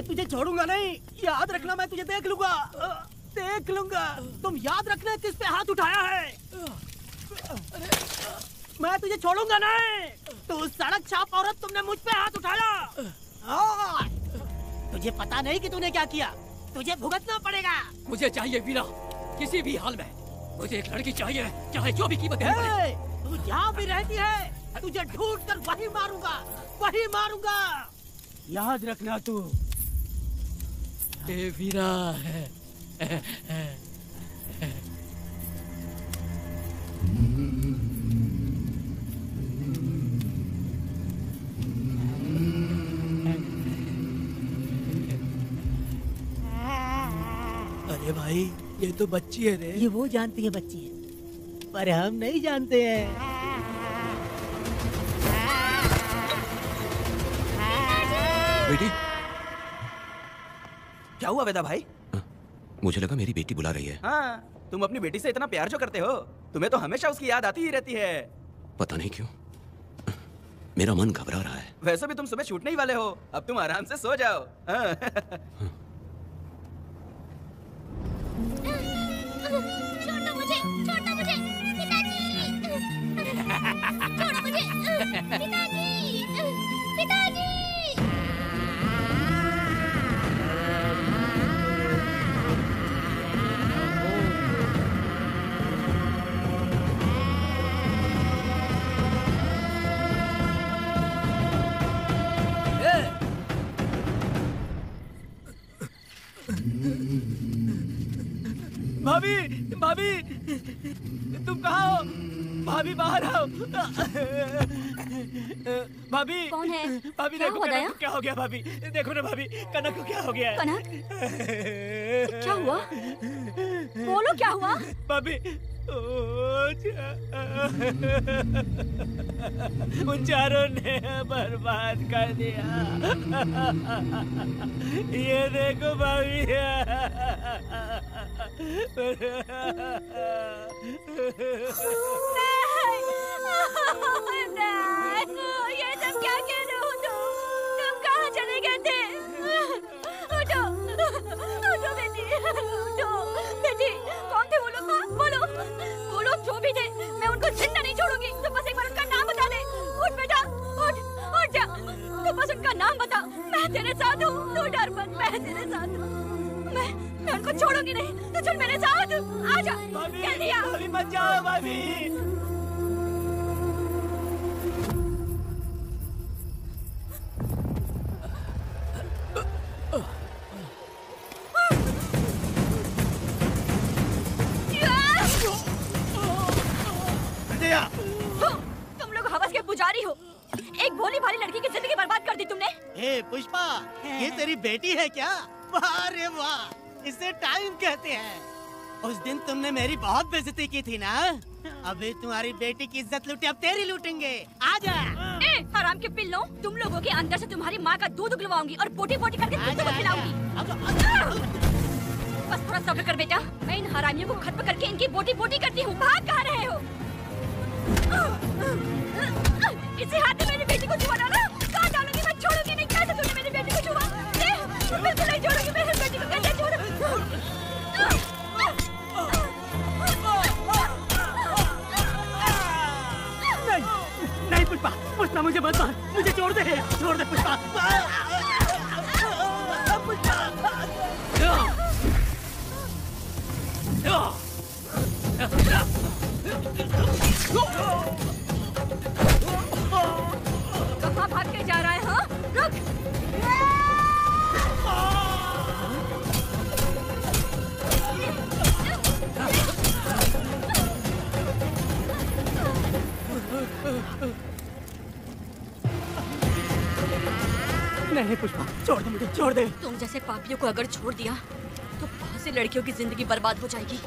तुझे छोड़ूंगा नहीं, याद रखना, मैं तुझे देख लूंगा, देख लूंगा। तुम याद रखना किस पे हाथ उठाया है, मैं तुझे छोड़ूंगा नहीं। तू सड़क छाप औरत, तुमने मुझ पे हाथ उठाया, तुझे पता नहीं कि तूने क्या किया, तुझे भुगतना पड़ेगा। मुझे चाहिए वीरा, किसी भी हाल में मुझे एक लड़की चाहिए, चाहे जो भी कीमत है। तू जहाँ भी रहती है तुझे ढूंढ कर वही मारूंगा, वही मारूंगा, याद रखना। तू ए वीरा है। अरे भाई, ये तो बच्ची है रे। ये वो जानती है बच्ची है, पर हम नहीं जानते हैं। बेटी, क्या हुआ वेदा भाई? आ, मुझे लगा मेरी बेटी बुला रही है। हाँ, तुम अपनी बेटी से इतना प्यार जो करते हो, तुम्हें तो हमेशा उसकी याद आती ही रहती है। पता नहीं क्यों मेरा मन घबरा रहा है। वैसे भी तुम सुबह छूटने ही वाले हो, अब तुम आराम से सो जाओ। हाँ। हाँ। छोड़ो मुझे, छोड़ो मुझे, पिताजी, छोड़ो मुझे, पिताजी, पिताजी। भाभी, भाभी, तुम कहाँ हो? भाभी बाहर आओ। भाभी, कौन है? भाभी क्या देखो, कनक को क्या हो गया? भाभी देखो ना, भाभी कनक को क्या हो गया है? कनक, क्या हुआ? बोलो क्या हुआ? भाभी उन चारों ने बर्बाद कर दिया। ये देखो भाभी, ये सब क्या कह रहे हो तुम? तुम कहाँ चले गए थे? उठो, उठो बेटी, उठो बेटी। कौन थे वो लोग? बोलो, वो लोग जो भी थे, मैं उनको जिंदा नहीं छोड़ूंगी। तो बस एक बार उनका नाम बता दे। उठ बेटा, उठ, उठ जा। तो बस उनका नाम बता। मैं तेरे साथ हूँ, तू डर मत, मैं तेरे साथ हूँ। मैं मैं उनको छोड़ूंगी नहीं। तो चल मेरे साथ, आ जा। जल्दी आ। भाभी मत जाओ भाभी। तुम लोग हवस के पुजारी हो। एक भोली भाली लड़की की जिंदगी बर्बाद कर दी तुमने। ए पुष्पा, ये तेरी बेटी है क्या? वाह रे वाह, इसे टाइम कहते हैं। उस दिन तुमने मेरी बहुत बेइज्जती की थी ना? अभी तुम्हारी बेटी की इज्जत लूटे, अब तेरी लूटेंगे। आजा। ए हराम के पिल्लों, तुम लोगों के अंदर से तुम्हारी माँ का दूध उगलवाऊंगी और पोटी पोटी करके तुमको खिलाऊंगी। बस थोड़ा सब्र कर बेटा, मैं इन हरामियों को खत्म करके इनकी पोटी पोटी करती हूँ। भाग कहाँ रहे हो? इसी हाथ में मेरी बेटी को छुआ ना। कहाँ डालोगी? मैं छोड़ूंगी नहीं। कैसे तूने मेरी बेटी को छुआ? बिल्कुल नहीं छोड़ूंगी, मेरी बेटी को कैसे छोड़ूंगी? नहीं, नहीं पुष्पा, पुष्पा मुझे मत मार, मुझे छोड़ दे, छोड़ दे पुष्पा। कहाँ भाग के जा रहा है? हाँ रुक। नहीं पुष्पा, छोड़ दे मुझे, छोड़ दे। तुम जैसे पापियों को अगर छोड़ दिया तो बहुत से लड़कियों की जिंदगी बर्बाद हो जाएगी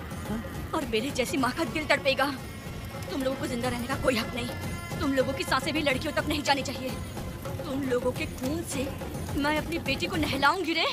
और मेरे जैसी माँ का दिल तड़पेगा। तुम लोगों को जिंदा रहने का कोई हक नहीं। तुम लोगों की सांसें भी लड़कियों तक नहीं जानी चाहिए। तुम लोगों के खून से मैं अपनी बेटी को नहलाऊंगी रे।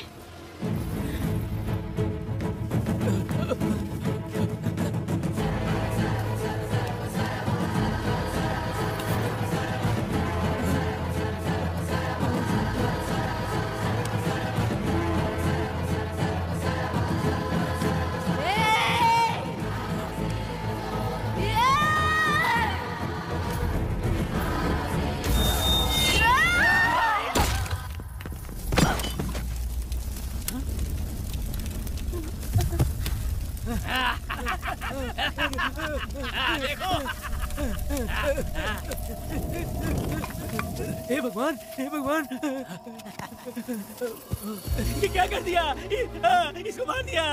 हे भगवान, ये क्या कर दिया? इसको मार दिया।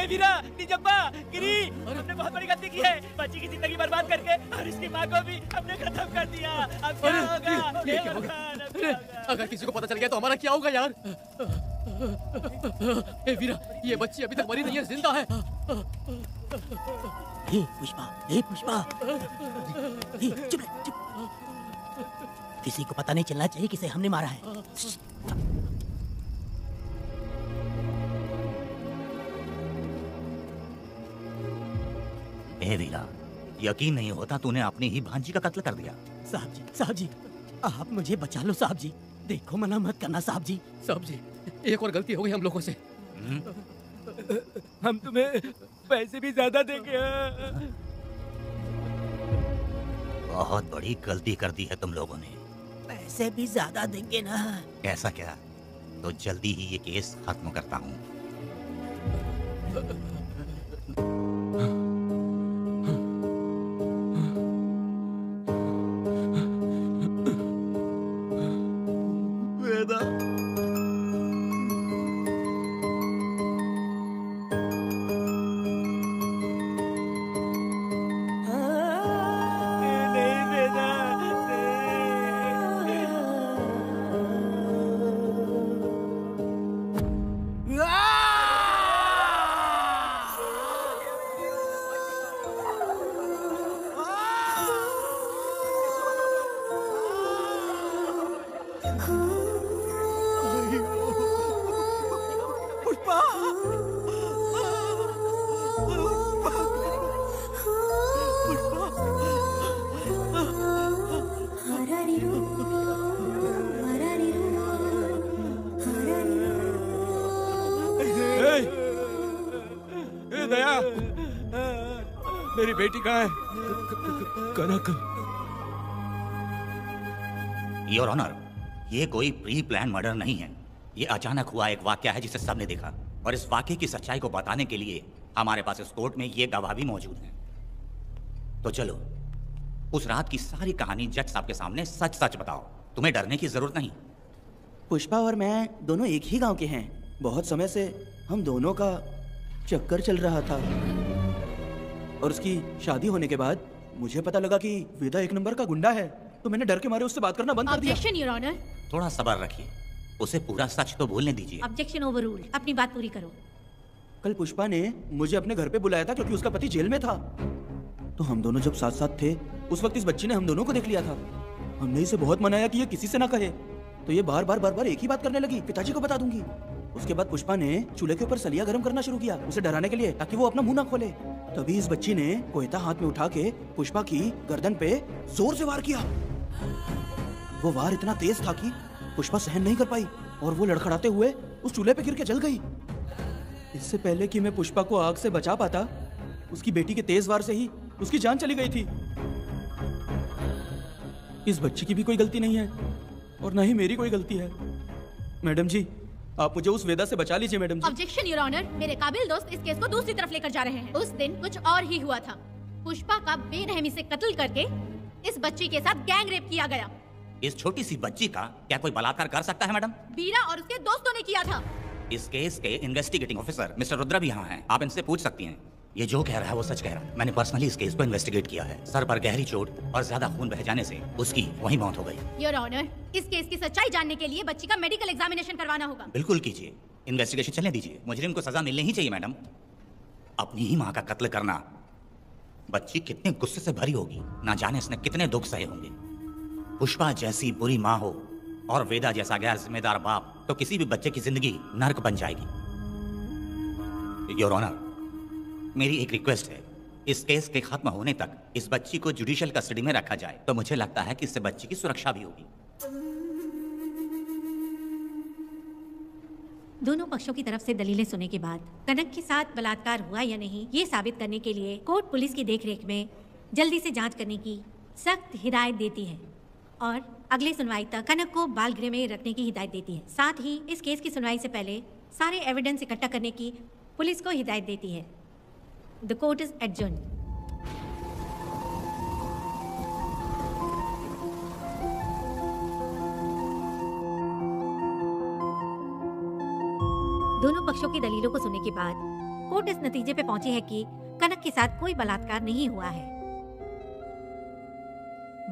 ए वीरा, नंजप्पा, गिरी, हमने बहुत बड़ी गलती की है। बच्ची की जिंदगी बर्बाद करके और इसकी माँ को भी हमने खत्म कर दिया। अब क्या होगा? ये क्या होगा? अगर किसी को पता चल गया तो हमारा क्या होगा यार? ए वीरा, ये बच्ची अभी तक मरी नहीं है, जिंदा है। हे पुष्पा, हे पुष्पा, चुप चुप। किसी को पता नहीं चलना चाहिए किसे हमने मारा है। ए वीरा, यकीन नहीं होता तूने अपनी ही भांजी का कत्ल कर दिया। साहब जी, साहब जी, आप मुझे बचा लो साहब जी। देखो मना मत करना साहब जी। साहब जी, एक और गलती हो गई हम लोगों से। हम तुम्हें पैसे भी ज्यादा देंगे। बहुत बड़ी गलती कर दी है तुम लोगों ने। पैसे भी ज्यादा देंगे ना? ऐसा क्या, तो जल्दी ही ये केस खत्म करता हूँ। वेदा, मेरी बेटी कहाँ है? कनक। योर ऑनर, ये कोई प्री प्लान मर्डर नहीं है। ये अचानक हुआ एक वाकया है जिसे सबने देखा, और इस वाकये की सच्चाई को बताने के लिए हमारे पास इस कोर्ट में ये गवाह भी मौजूद है। तो चलो उस रात की सारी कहानी जज साहब के सामने सच सच बताओ। तुम्हें डरने की जरूरत नहीं। पुष्पा और मैं दोनों एक ही गांव के हैं। बहुत समय से हम दोनों का चक्कर चल रहा था, और उसकी शादी होने के बाद मुझे पता लगा कि वेदा एक नंबर का गुंडा है, तो मैंने डर के मारे उससे बात करना बंद कर दिया। Objection your honour. थोड़ा सब्र रखिए, उसे पूरा सच तो बोलने दीजिए। Objection overrule. अपनी बात पूरी करो। कल पुष्पा ने मुझे अपने घर पे बुलाया था क्योंकि उसका पति जेल में था। तो हम दोनों जब साथ साथ थे उस वक्त इस बच्ची ने हम दोनों को देख लिया था। हमने इसे बहुत मनाया कि ये किसी से ना कहे, तो ये बार बार बार बार एक ही बात करने लगी, पिताजी को बता दूंगी। उसके बाद पुष्पा ने चूल्हे के ऊपर सलिया गर्म करना शुरू किया उसे डराने के लिए, ताकि वो अपना मुंह ना खोले। तभी इस बच्ची ने कोयता हाथ में उठा के पुष्पा की गर्दन पे जोर से वार किया। वो वार इतना तेज था कि पुष्पा सहन नहीं कर पाई और वो लड़खड़ाते हुए उस चूल्हे पे गिर के जल गई। इससे पहले कि मैं पुष्पा को आग से बचा पाता, उसकी बेटी के तेज वार से ही उसकी जान चली गई थी। इस बच्ची की भी कोई गलती नहीं है और ना ही मेरी कोई गलती है। मैडम जी, आप मुझे उस वेदा से बचा लीजिए। Madam ji. Objection your honour. मेरे काबिल दोस्त इस केस को दूसरी तरफ लेकर जा रहे हैं। उस दिन कुछ और ही हुआ था। पुष्पा का बेरहमी से कत्ल करके इस बच्ची के साथ गैंग रेप किया गया। इस छोटी सी बच्ची का क्या कोई बलात्कार कर सकता है मैडम? बीरा और उसके दोस्तों ने किया था। इस केस के इन्वेस्टिगेटिंग ऑफिसर मिस्टर रुद्रा भी यहाँ हैं। आप इनसे पूछ सकती हैं। ये जो कह रहा है वो सच कह रहा है। मैंने पर्सनली इस केस को इन्वेस्टिगेट किया है। सर पर गहरी चोट और ज्यादा खून बह जाने से उसकी वहीं मौत हो गई। योर ऑनर, इस केस की सच्चाई जानने के लिए बच्ची का मेडिकल एग्जामिनेशन करवाना होगा। बिल्कुल कीजिए, इन्वेस्टिगेशन चलने दीजिए। मुजरिम को सजा मिलनी ही चाहिए मैडम। अपनी ही माँ का कत्ल करना, बच्ची कितने गुस्से से भरी होगी, ना जाने इसने कितने दुख सहे होंगे। पुष्पा जैसी बुरी माँ हो और वेदा जैसा गैर जिम्मेदार बाप, तो किसी भी बच्चे की जिंदगी नर्क बन जाएगी। योर ऑनर, मेरी एक रिक्वेस्ट है, इस केस के खत्म होने तक इस बच्ची को जुडिशियल कस्टडी में रखा जाए, तो मुझे लगता है कि इससे बच्ची की सुरक्षा भी होगी। दोनों पक्षों की तरफ से दलीलें सुनने के बाद कनक के साथ बलात्कार हुआ या नहीं ये साबित करने के लिए कोर्ट पुलिस की देखरेख में जल्दी से जांच करने की सख्त हिदायत देती है और अगली सुनवाई तक कनक को बाल गृह में रखने की हिदायत देती है। साथ ही इस केस की सुनवाई से पहले सारे एविडेंस इकट्ठा करने की पुलिस को हिदायत देती है। The court is adjourned. दोनों पक्षों की दलीलों को सुनने के बाद कोर्ट इस नतीजे पे पहुंची है कि कनक के साथ कोई बलात्कार नहीं हुआ है,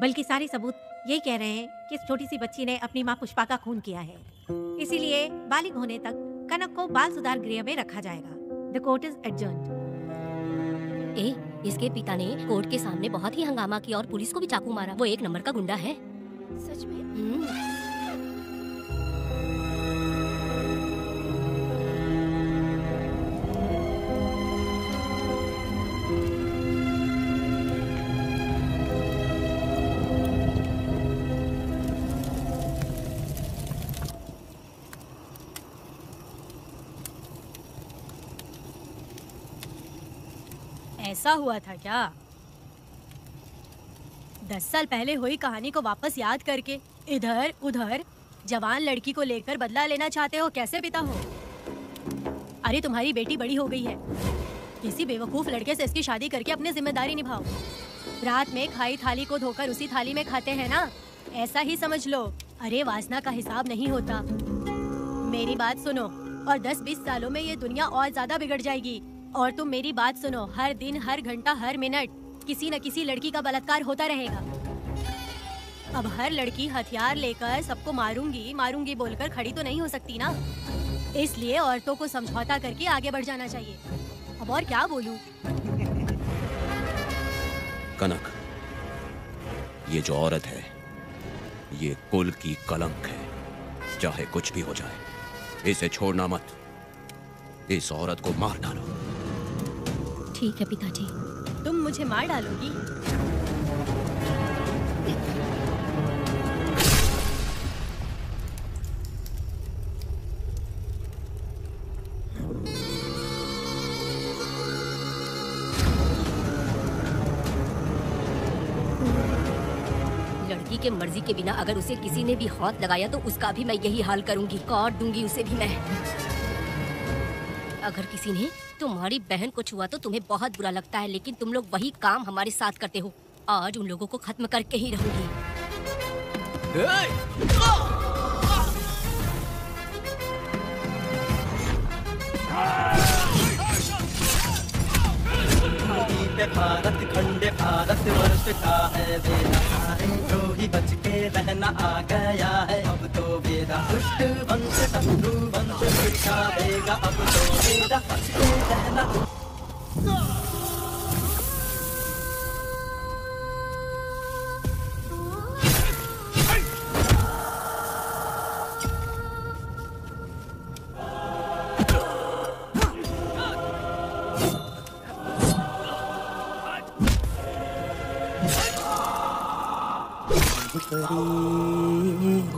बल्कि सारे सबूत यही कह रहे हैं कि इस छोटी सी बच्ची ने अपनी माँ पुष्पा का खून किया है। इसीलिए बालिग होने तक कनक को बाल सुधार गृह में रखा जाएगा। The court is adjourned. ए, इसके पिता ने कोर्ट के सामने बहुत ही हंगामा किया और पुलिस को भी चाकू मारा। वो एक नंबर का गुंडा है सच में। ऐसा हुआ था क्या? दस साल पहले हुई कहानी को वापस याद करके इधर उधर जवान लड़की को लेकर बदला लेना चाहते हो? कैसे पिता हो? अरे तुम्हारी बेटी बड़ी हो गई है, किसी बेवकूफ लड़के से इसकी शादी करके अपनी जिम्मेदारी निभाओ। रात में खाई थाली को धोकर उसी थाली में खाते हैं ना, ऐसा ही समझ लो। अरे वासना का हिसाब नहीं होता। मेरी बात सुनो, और दस बीस सालों में ये दुनिया और ज्यादा बिगड़ जाएगी। और तुम मेरी बात सुनो, हर दिन हर घंटा हर मिनट किसी न किसी लड़की का बलात्कार होता रहेगा। अब हर लड़की हथियार लेकर सबको मारूंगी मारूंगी बोलकर खड़ी तो नहीं हो सकती ना, इसलिए औरतों को समझौता करके आगे बढ़ जाना चाहिए। अब और क्या बोलूं? कनक, ये जो औरत है ये कुल की कलंक है, चाहे कुछ भी हो जाए। इसे छोड़ना मत, इस औरत को मार डालो। ठीक है पिताजी। तुम मुझे मार डालोगी? लड़की के मर्जी के बिना अगर उसे किसी ने भी हाथ लगाया तो उसका भी मैं यही हाल करूंगी, काट दूंगी उसे भी मैं। अगर किसी ने तुम्हारी बहन को छुआ तो तुम्हें बहुत बुरा लगता है, लेकिन तुम लोग वही काम हमारे साथ करते हो। आज उन लोगों को खत्म करके ही रहूंगी। भारत खंडे भारत वर्षता है वेदा, सारे जो ही बच के रहना आ गया है अब तो वेदा। दुष्ट वंश शत्रु वंश शिक्षा देगा अब तो वेदा, बच के रहना।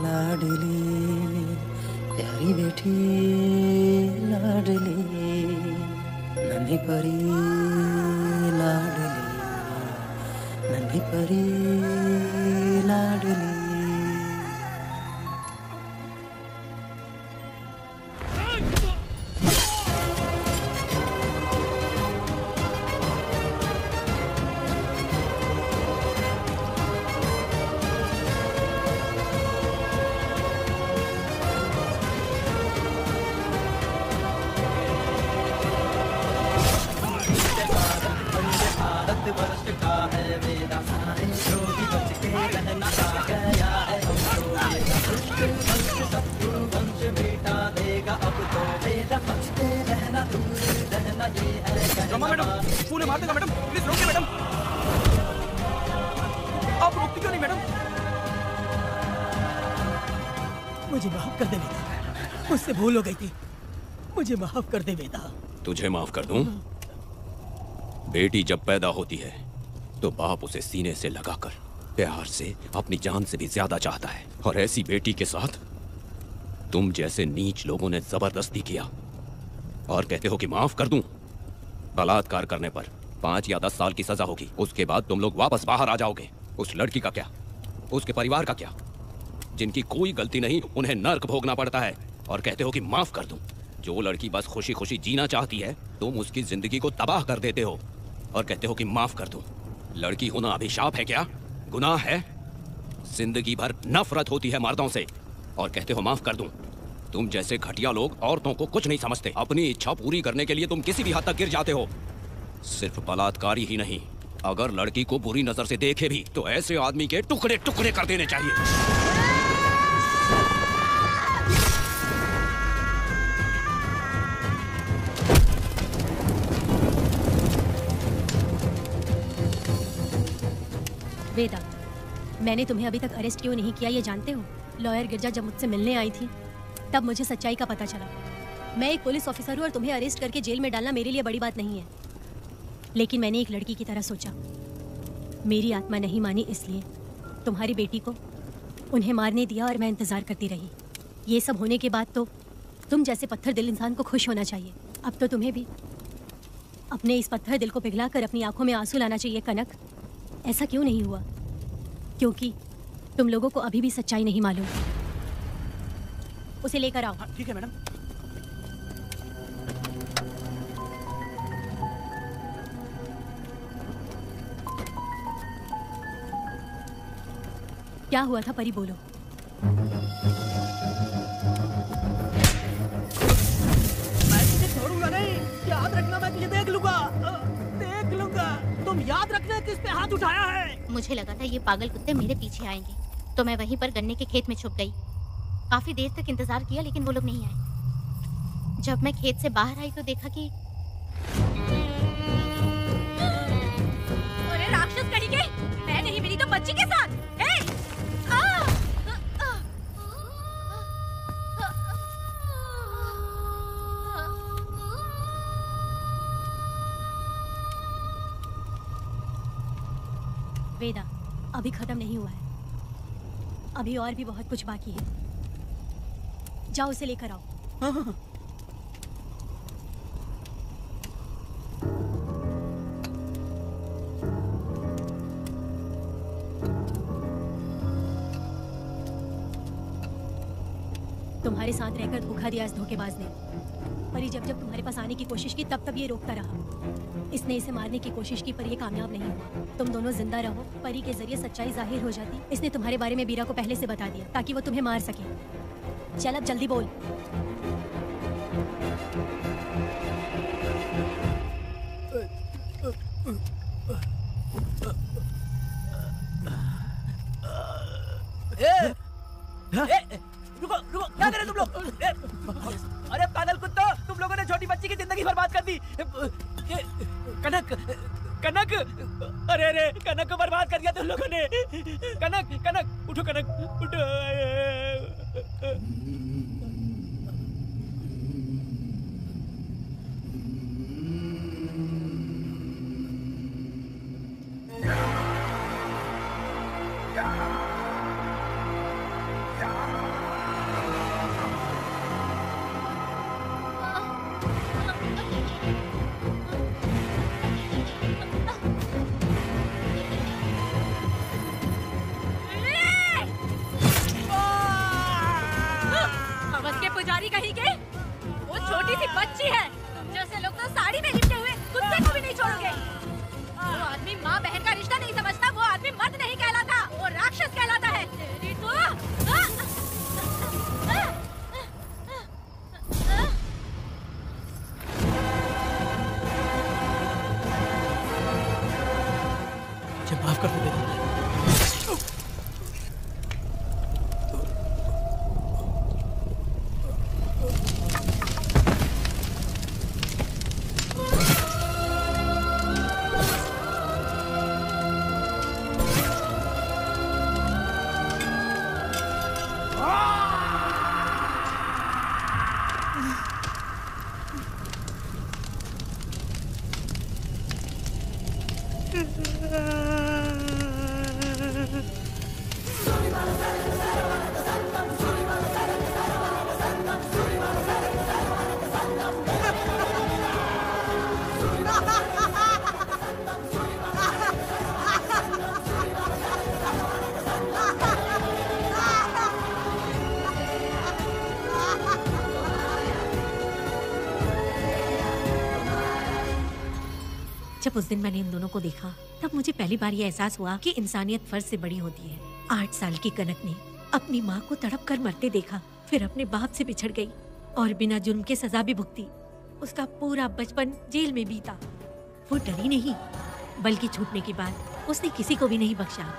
लाडली प्यारी बेटी लाडली नन्ही परी लाडली नन्ही परी लाडली। भूल हो गई थी, मुझे माफ कर दे वेदा। तुझे माफ कर दूं? बेटी जब पैदा होती है तो बाप उसे सीने से लगाकर प्यार से अपनी जान से भी ज्यादा चाहता है, और ऐसी बेटी के साथ तुम जैसे नीच लोगों ने जबरदस्ती किया और कहते हो कि माफ कर दूं? बलात्कार करने पर पांच या दस साल की सजा होगी, उसके बाद तुम लोग वापस बाहर आ जाओगे। उस लड़की का क्या, उसके परिवार का क्या, जिनकी कोई गलती नहीं उन्हें नर्क भोगना पड़ता है, और कहते हो कि माफ कर दूं? जो लड़की बस खुशी खुशी जीना चाहती है तुम उसकी जिंदगी को तबाह कर देते हो और कहते हो कि माफ कर दूं? लड़की होना अभिशाप है क्या, गुनाह है? जिंदगी भर नफरत होती है मर्दों से और कहते हो माफ कर दूं? तुम जैसे घटिया लोग औरतों को कुछ नहीं समझते, अपनी इच्छा पूरी करने के लिए तुम किसी भी हद तक गिर जाते हो। सिर्फ बलात्कारी ही नहीं, अगर लड़की को बुरी नजर से देखे भी तो ऐसे आदमी के टुकड़े टुकड़े कर देने चाहिए। वेदा, मैंने तुम्हें अभी तक अरेस्ट क्यों नहीं किया ये जानते हो? लॉयर गिरजा जब मुझसे मिलने आई थी तब मुझे सच्चाई का पता चला। मैं एक पुलिस ऑफिसर हूँ और तुम्हें अरेस्ट करके जेल में डालना मेरे लिए बड़ी बात नहीं है, लेकिन मैंने एक लड़की की तरह सोचा। मेरी आत्मा नहीं मानी इसलिए तुम्हारी बेटी को उन्हें मारने दिया और मैं इंतज़ार करती रही। ये सब होने के बाद तो तुम जैसे पत्थर दिल इंसान को खुश होना चाहिए, अब तो तुम्हें भी अपने इस पत्थर दिल को पिघला कर अपनी आँखों में आंसू लाना चाहिए कनक। ऐसा क्यों नहीं हुआ? क्योंकि तुम लोगों को अभी भी सच्चाई नहीं मालूम। उसे लेकर आओ। ठीक है मैडम। क्या हुआ था परी, बोलो। मैं तुझे छोड़ूंगा नहीं, याद रखना मैं तुझे देख लूंगा देख लूंगा। तुम याद रखना किस पे हाथ उठाया है। मुझे लगा था ये पागल कुत्ते मेरे पीछे आएंगे, तो मैं वहीं पर गन्ने के खेत में छुप गई। काफी देर तक इंतजार किया लेकिन वो लोग नहीं आए। जब मैं खेत से बाहर आई तो देखा कि अरे राक्षस कड़ीके, मैं नहीं मिली तो बच्ची के साथ। ए! आ! वेदा, अभी खत्म नहीं हुआ है, अभी और भी बहुत कुछ बाकी है। जाओ उसे लेकर आओ। हाँ हाँ। तुम्हारे साथ रहकर धोखा दिया इस धोखेबाज ने। परी जब जब तुम्हारे पास आने की कोशिश की तब तब ये रोकता रहा। इसने इसे मारने की कोशिश की पर ये कामयाब नहीं हुआ। तुम दोनों जिंदा रहो, परी के जरिए सच्चाई जाहिर हो जाती। इसने तुम्हारे बारे में बीरा को पहले से बता दिया ताकि वो तुम्हें मार सके। चल अब जल्दी बोल। ए, ए, रुको रुको, क्या कर रहे तुम लोग? अरे पागल कुत्ता, तुम लोगों ने छोटी बच्ची की जिंदगी बर्बाद कर दी। ए, कनक कनक अरे अरे कनक को बर्बाद कर दिया तुम लोगों ने। कनक कनक उठो, कनक उठो। जब उस दिन मैंने इन दोनों को देखा तब मुझे पहली बार यह एहसास हुआ कि इंसानियत फर्ज से बड़ी होती है। आठ साल की कनक ने अपनी माँ को तड़प कर मरते देखा, फिर अपने बाप से बिछड़ गई और बिना जुर्म के सजा भी भुगती। उसका पूरा बचपन जेल में बीता। वो डरी नहीं, बल्कि छूटने के बाद उसने किसी को भी नहीं बख्शा।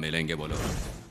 मिलेंगे बोलो।